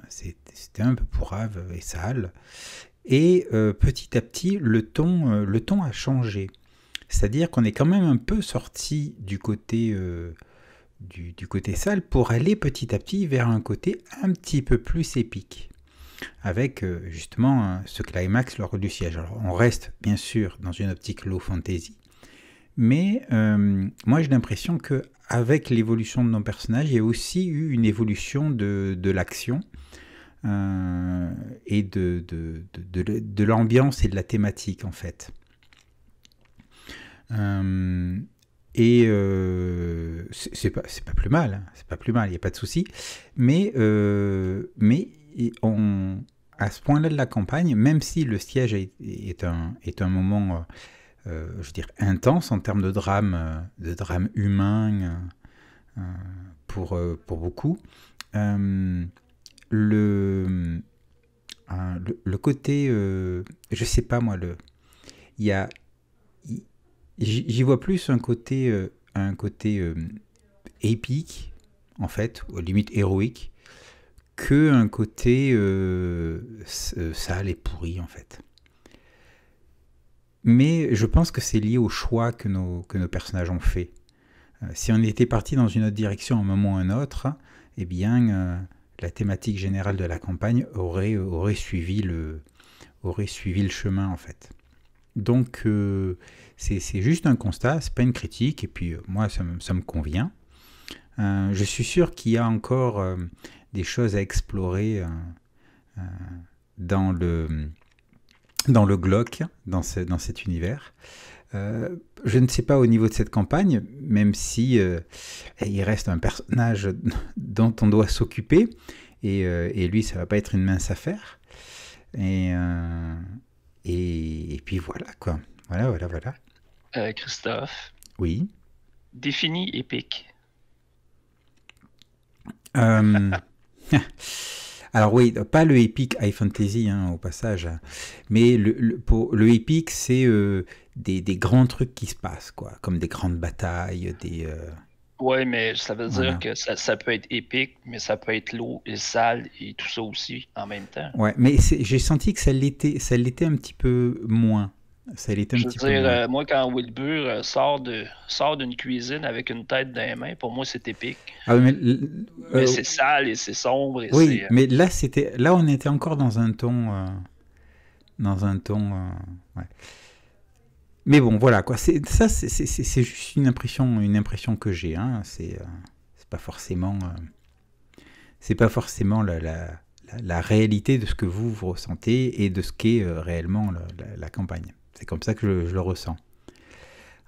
un peu pourrave et sale. Et euh, petit à petit, le ton, euh, le ton a changé. C'est-à-dire qu'on est quand même un peu sorti du côté, euh, du, du côté sale pour aller petit à petit vers un côté un petit peu plus épique. Avec euh, justement hein, ce climax lors du siège. Alors on reste bien sûr dans une optique low fantasy. Mais euh, moi j'ai l'impression qu'avec l'évolution de nos personnages, il y a aussi eu une évolution de, de l'action. Euh, et de, de, de, de, de l'ambiance et de la thématique en fait. Euh, et euh, c'est pas, pas plus mal, hein, c'est pas plus mal, il n'y a pas de souci. Mais, euh, mais on, à ce point-là de la campagne, même si le siège est, est, un, est un moment, euh, je veux dire, intense en termes de drame, de drame humain euh, pour, pour beaucoup, euh, le, hein, le, le côté, euh, je sais pas moi, le, il y a. J'y vois plus un côté, euh, un côté euh, épique, en fait, ou limite héroïque, qu'un côté euh, sale et pourri, en fait. Mais je pense que c'est lié au choix que nos, que nos personnages ont fait. Euh, si on était parti dans une autre direction à un moment ou à un autre, eh bien, euh, la thématique générale de la campagne aurait, aurait, suivi, le, aurait suivi le chemin, en fait. Donc, euh, c'est juste un constat, c'est pas une critique, et puis euh, moi, ça me, ça me convient. Euh, je suis sûr qu'il y a encore euh, des choses à explorer euh, euh, dans le, dans le Glock, dans, ce, dans cet univers. Euh, je ne sais pas au niveau de cette campagne, même si euh, il reste un personnage dont on doit s'occuper, et, euh, et lui, ça va pas être une mince affaire. Et... Euh, Et, et puis voilà, quoi. Voilà, voilà, voilà. Euh, Christophe. Oui. Définis épique. Euh, alors oui, pas le épique high fantasy, hein, au passage. Mais le, le, pour, le épique, c'est euh, des, des grands trucs qui se passent, quoi. Comme des grandes batailles, des... Euh... Oui, mais ça veut dire voilà. que ça, ça peut être épique, mais ça peut être lourd et sale et tout ça aussi en même temps. Oui, mais j'ai senti que ça l'était ça l'était un petit peu moins. Ça l'était un Je petit veux peu dire, moins. Euh, moi, quand Wilbur euh, sort de sort d'une cuisine avec une tête dans les mains, pour moi, c'est épique. Ah, mais mais euh, c'est sale et c'est sombre. Et oui, mais là, c'était là, on était encore dans un ton... Euh, dans un ton... Euh, ouais. Mais bon, voilà, quoi. Ça, c'est juste une impression, une impression que j'ai. Hein. C'est euh, pas forcément, euh, c'est pas forcément la, la, la, la réalité de ce que vous, vous ressentez et de ce qu'est euh, réellement la, la, la campagne. C'est comme ça que je, je le ressens.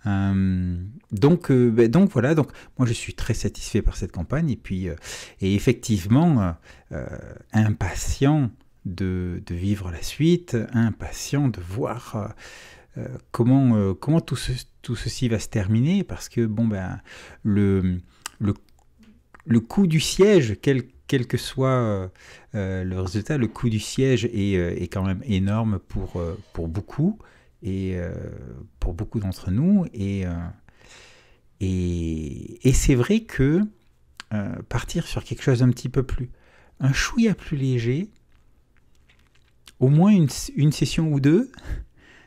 Euh, donc, euh, ben, donc, voilà. Donc, moi, je suis très satisfait par cette campagne. Et puis, euh, et effectivement, euh, impatient de, de vivre la suite, impatient de voir... Euh, Euh, comment, euh, comment tout, ce, tout ceci va se terminer, parce que bon, ben, le, le, le coût du siège, quel, quel que soit euh, le résultat, le coût du siège est, euh, est quand même énorme pour, euh, pour beaucoup, et euh, pour beaucoup d'entre nous, et, euh, et, et c'est vrai que euh, partir sur quelque chose un petit peu plus, un chouïa plus léger, au moins une, une session ou deux,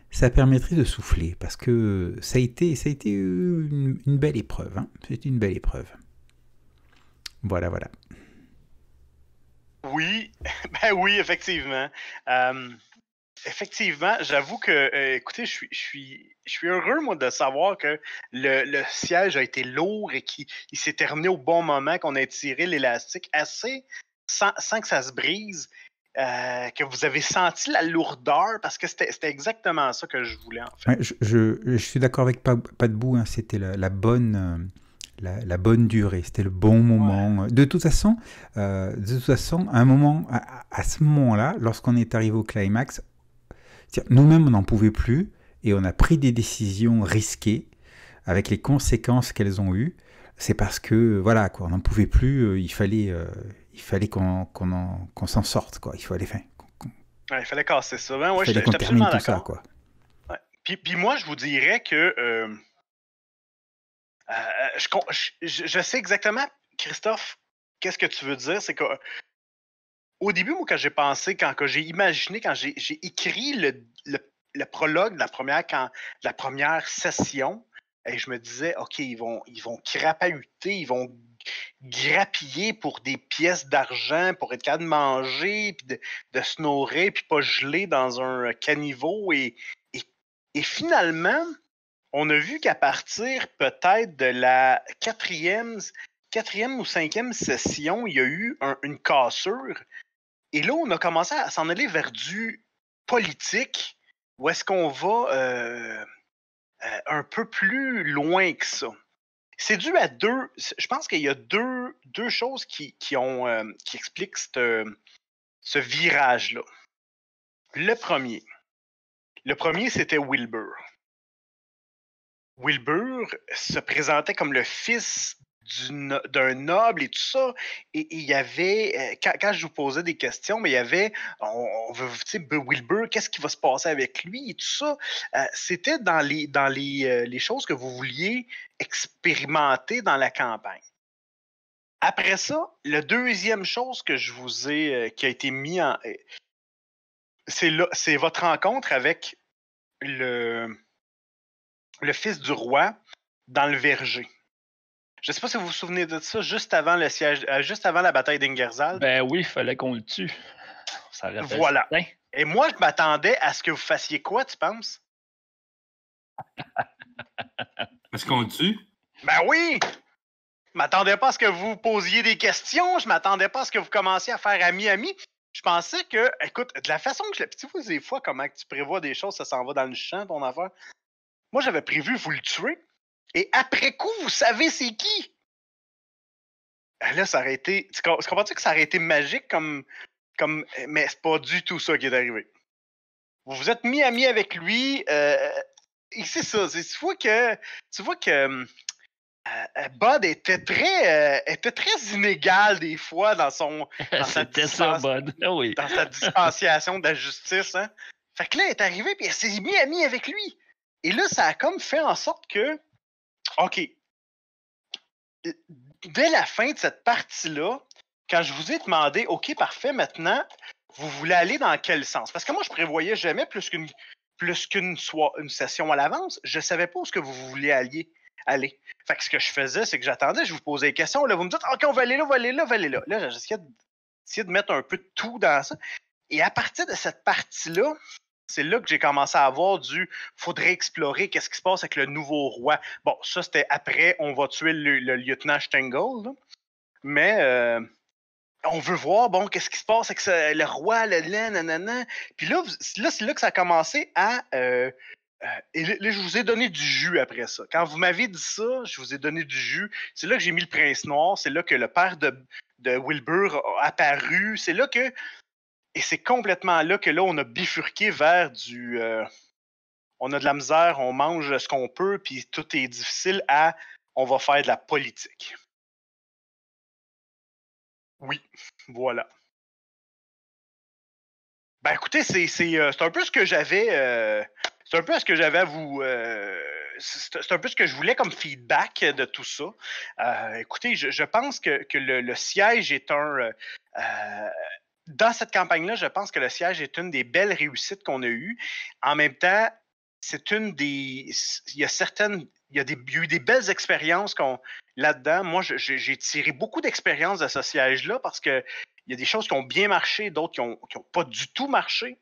ça permettrait de souffler, parce que ça a été, ça a été une, une belle épreuve. Hein. C'était une belle épreuve. Voilà, voilà. Oui, ben oui, effectivement. Euh, effectivement, j'avoue que, euh, écoutez, je suis, je, suis, je suis heureux, moi, de savoir que le, le siège a été lourd et qu'il s'est terminé au bon moment, qu'on a tiré l'élastique assez sans, sans que ça se brise. euh, que vous avez senti la lourdeur, parce que c'était exactement ça que je voulais, en fait. Ouais, je, je, je suis d'accord avec Padbout, hein, c'était la, la bonne... Euh... La, la bonne durée, c'était le bon moment. Ouais. De toute façon, euh, de toute façon, à un moment, à, à ce moment-là, lorsqu'on est arrivé au climax, nous-mêmes on n'en pouvait plus et on a pris des décisions risquées avec les conséquences qu'elles ont eues. C'est parce que voilà, quoi, on n'en pouvait plus. Il fallait, euh, il fallait qu'on qu'on qu'on s'en sorte, quoi. Il fallait, enfin, qu'on, ouais, il fallait casser ça. Ben, ouais, il fallait qu'on termine tout ça, quoi. Ouais. Puis, puis moi, je vous dirais que. Euh... Euh, je, je, je sais exactement, Christophe, qu'est-ce que tu veux dire, c'est qu'au début, moi, quand j'ai pensé, quand, quand j'ai imaginé, quand j'ai écrit le, le, le prologue de la première, quand, de la première session, et je me disais, OK, ils vont, ils vont crapahuter, ils vont grappiller pour des pièces d'argent, pour être capable de manger, puis de, de se nourrir, puis pas geler dans un caniveau, et, et, et finalement... On a vu qu'à partir peut-être de la quatrième, quatrième ou cinquième session, il y a eu un, une cassure. Et là, on a commencé à s'en aller vers du politique, où est-ce qu'on va euh, euh, un peu plus loin que ça. C'est dû à deux... Je pense qu'il y a deux, deux choses qui, qui, ont, euh, qui expliquent cette, ce virage-là. Le premier. Le premier, c'était Wilbur. Wilbur se présentait comme le fils d'un noble et tout ça, et il y avait, quand, quand je vous posais des questions, mais il y avait, on, on veut, tu sais, Wilbur, qu'est-ce qui va se passer avec lui et tout ça, euh, c'était dans, les, dans les, euh, les choses que vous vouliez expérimenter dans la campagne. Après ça, la deuxième chose que je vous ai, euh, qui a été mis en... Euh, c'est là, c'est votre rencontre avec le... le fils du roi dans le verger. Je ne sais pas si vous vous souvenez de ça, juste avant le siège, euh, juste avant la bataille d'Ingersald. Ben oui, il fallait qu'on le tue. Ça voilà. Certain. Et moi, je m'attendais à ce que vous fassiez quoi, tu penses? Est-ce qu'on le tue? Ben oui! Je m'attendais pas à ce que vous posiez des questions, je m'attendais pas à ce que vous commenciez à faire ami-ami. Je pensais que, écoute, de la façon que je le... Tu vois des fois comment tu prévois des choses, ça s'en va dans le champ, ton affaire. Moi, j'avais prévu vous le tuer, et après coup, vous savez c'est qui? Là, ça aurait été... Tu comprends-tu que ça aurait été magique comme... comme... Mais c'est pas du tout ça qui est arrivé. Vous vous êtes mis ami avec lui, euh... et c'est ça, c'est... Tu vois que... Tu vois que... Euh, Bud était très, euh, était très inégal des fois dans son... Dans sa dispense... ça, Bud. Oh, oui. Dans sa dispensation de la justice, hein? Fait que là, elle est arrivée, puis elle s'est mis ami avec lui. Et là, ça a comme fait en sorte que, OK, dès la fin de cette partie-là, quand je vous ai demandé, OK, parfait, maintenant, vous voulez aller dans quel sens? Parce que moi, je prévoyais jamais plus qu'une plus qu'une so- une session à l'avance. Je ne savais pas où ce que vous vouliez aller. aller. Fait que ce que je faisais, c'est que j'attendais, je vous posais des questions. Là, vous me dites, OK, on va aller là, on va aller là, on va aller là. Là, j'essayais de, j'essayais de mettre un peu de tout dans ça. Et à partir de cette partie-là, c'est là que j'ai commencé à avoir du « faudrait explorer qu'est-ce qui se passe avec le nouveau roi ». Bon, ça, c'était après « on va tuer le, le lieutenant Stengel ». Mais euh, on veut voir, bon, qu'est-ce qui se passe avec ce, le roi, le lait, nanana. Puis là, là c'est là que ça a commencé à... Euh, euh, et là, je vous ai donné du jus après ça. Quand vous m'avez dit ça, je vous ai donné du jus. C'est là que j'ai mis le prince noir. C'est là que le père de, de Wilbur a apparu. C'est là que... Et c'est complètement là que là, on a bifurqué vers du... Euh, on a de la misère, on mange ce qu'on peut, puis tout est difficile à... On va faire de la politique. Oui, voilà. Ben écoutez, c'est c'est euh, c'est un peu ce que j'avais... Euh, c'est un peu ce que j'avais à vous... Euh, c'est un peu ce que je voulais comme feedback de tout ça. Euh, écoutez, je, je pense que, que le, le siège est un... Euh, euh, Dans cette campagne-là, je pense que le siège est une des belles réussites qu'on a eues. En même temps, c'est une des... Il y a certaines... Il y a, des... Il y a eu des belles expériences qu'on... là-dedans. Moi, j'ai tiré beaucoup d'expériences de ce siège-là parce qu'il y a des choses qui ont bien marché, d'autres qui n'ont qui ont pas du tout marché.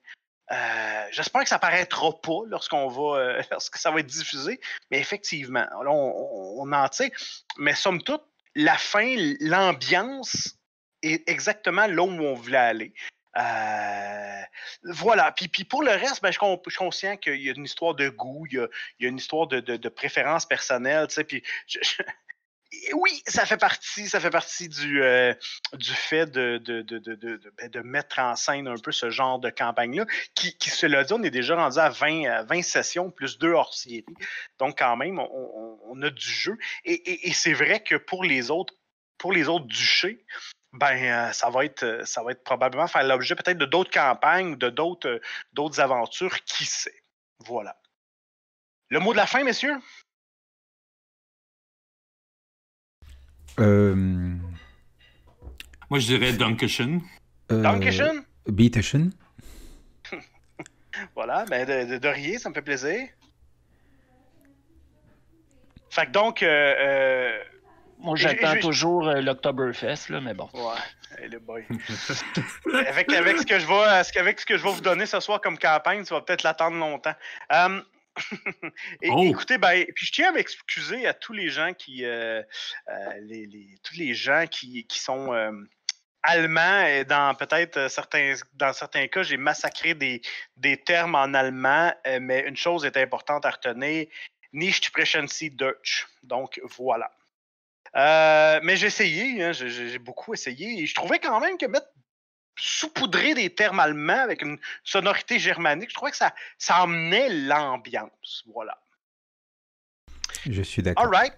Euh, J'espère que ça paraîtra pas lorsqu'on va... Euh, lorsque ça va être diffusé. Mais effectivement, là, on, on en tire. Mais somme toute, la fin, l'ambiance... est exactement là où on voulait aller. Euh, voilà. Puis, puis pour le reste, ben, je, je suis conscient qu'il y a une histoire de goût, il y a, il y a une histoire de, de, de préférence personnelle, tu sais, puis... Je, je... Oui, ça fait partie, ça fait partie du, euh, du fait de, de, de, de, de, de mettre en scène un peu ce genre de campagne-là, qui, qui se l'a dit, on est déjà rendu à vingt, à vingt sessions, plus deux hors série. Donc, quand même, on, on a du jeu. Et, et, et c'est vrai que pour les autres, pour les autres duchés, ben, euh, ça va être, ça va être probablement faire l'objet peut-être de d'autres campagnes, de d'autres, d'autres aventures, qui sait. Voilà. Le mot de la fin, messieurs? Euh... Moi, je dirais Dankeschön. Euh... Dankeschön? Biteschön. Voilà, ben de, de, de rien, ça me fait plaisir. Fait que donc... Euh, euh... Moi, j'attends toujours euh, l'Oktoberfest, là, mais bon. Ouais, hey, le boy. avec, avec, ce que je vais, avec ce que je vais vous donner ce soir comme campagne, tu vas peut-être l'attendre longtemps. Um... Et, oh. Écoutez, ben, puis je tiens à m'excuser à tous les gens qui, euh, euh, les, les, tous les gens qui, qui sont euh, allemands et dans peut-être certains, dans certains cas, j'ai massacré des, des termes en allemand, euh, mais une chose est importante à retenir: nicht sprechen Sie Deutsch. Donc voilà. Euh, mais j'ai essayé, hein, j'ai, j'ai beaucoup essayé, et je trouvais quand même que mettre saupoudrer des termes allemands avec une sonorité germanique, je trouvais que ça, ça emmenait l'ambiance. Voilà. Je suis d'accord. All right.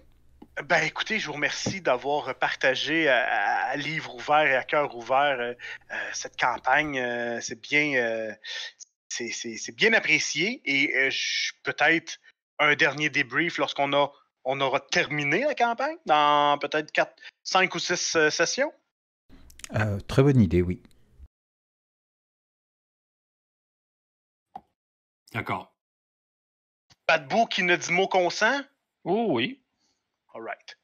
Ben, écoutez, je vous remercie d'avoir partagé à, à livre ouvert et à cœur ouvert euh, euh, cette campagne. Euh, c'est bien, euh, c'est, c'est, c'est bien apprécié. Et euh, peut-être un dernier débrief lorsqu'on a, on aura terminé la campagne dans peut-être quatre, cinq ou six euh, sessions. Euh, très bonne idée, oui. D'accord. Padbout qui ne dit mot consent? Oh oui. All right.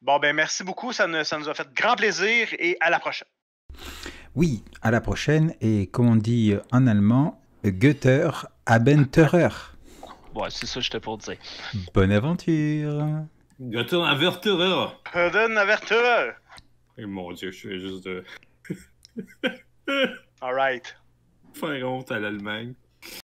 Bon, ben merci beaucoup, ça, ne, ça nous a fait grand plaisir et à la prochaine. Oui, à la prochaine et comme on dit en allemand, Götter haben Terreur. Ouais, c'est ça que j'étais pour dire. Bonne aventure. Götter haben Terreur. Götter haben Terreur. Et mon Dieu, je fais juste de... All right. Faire honte à l'Allemagne.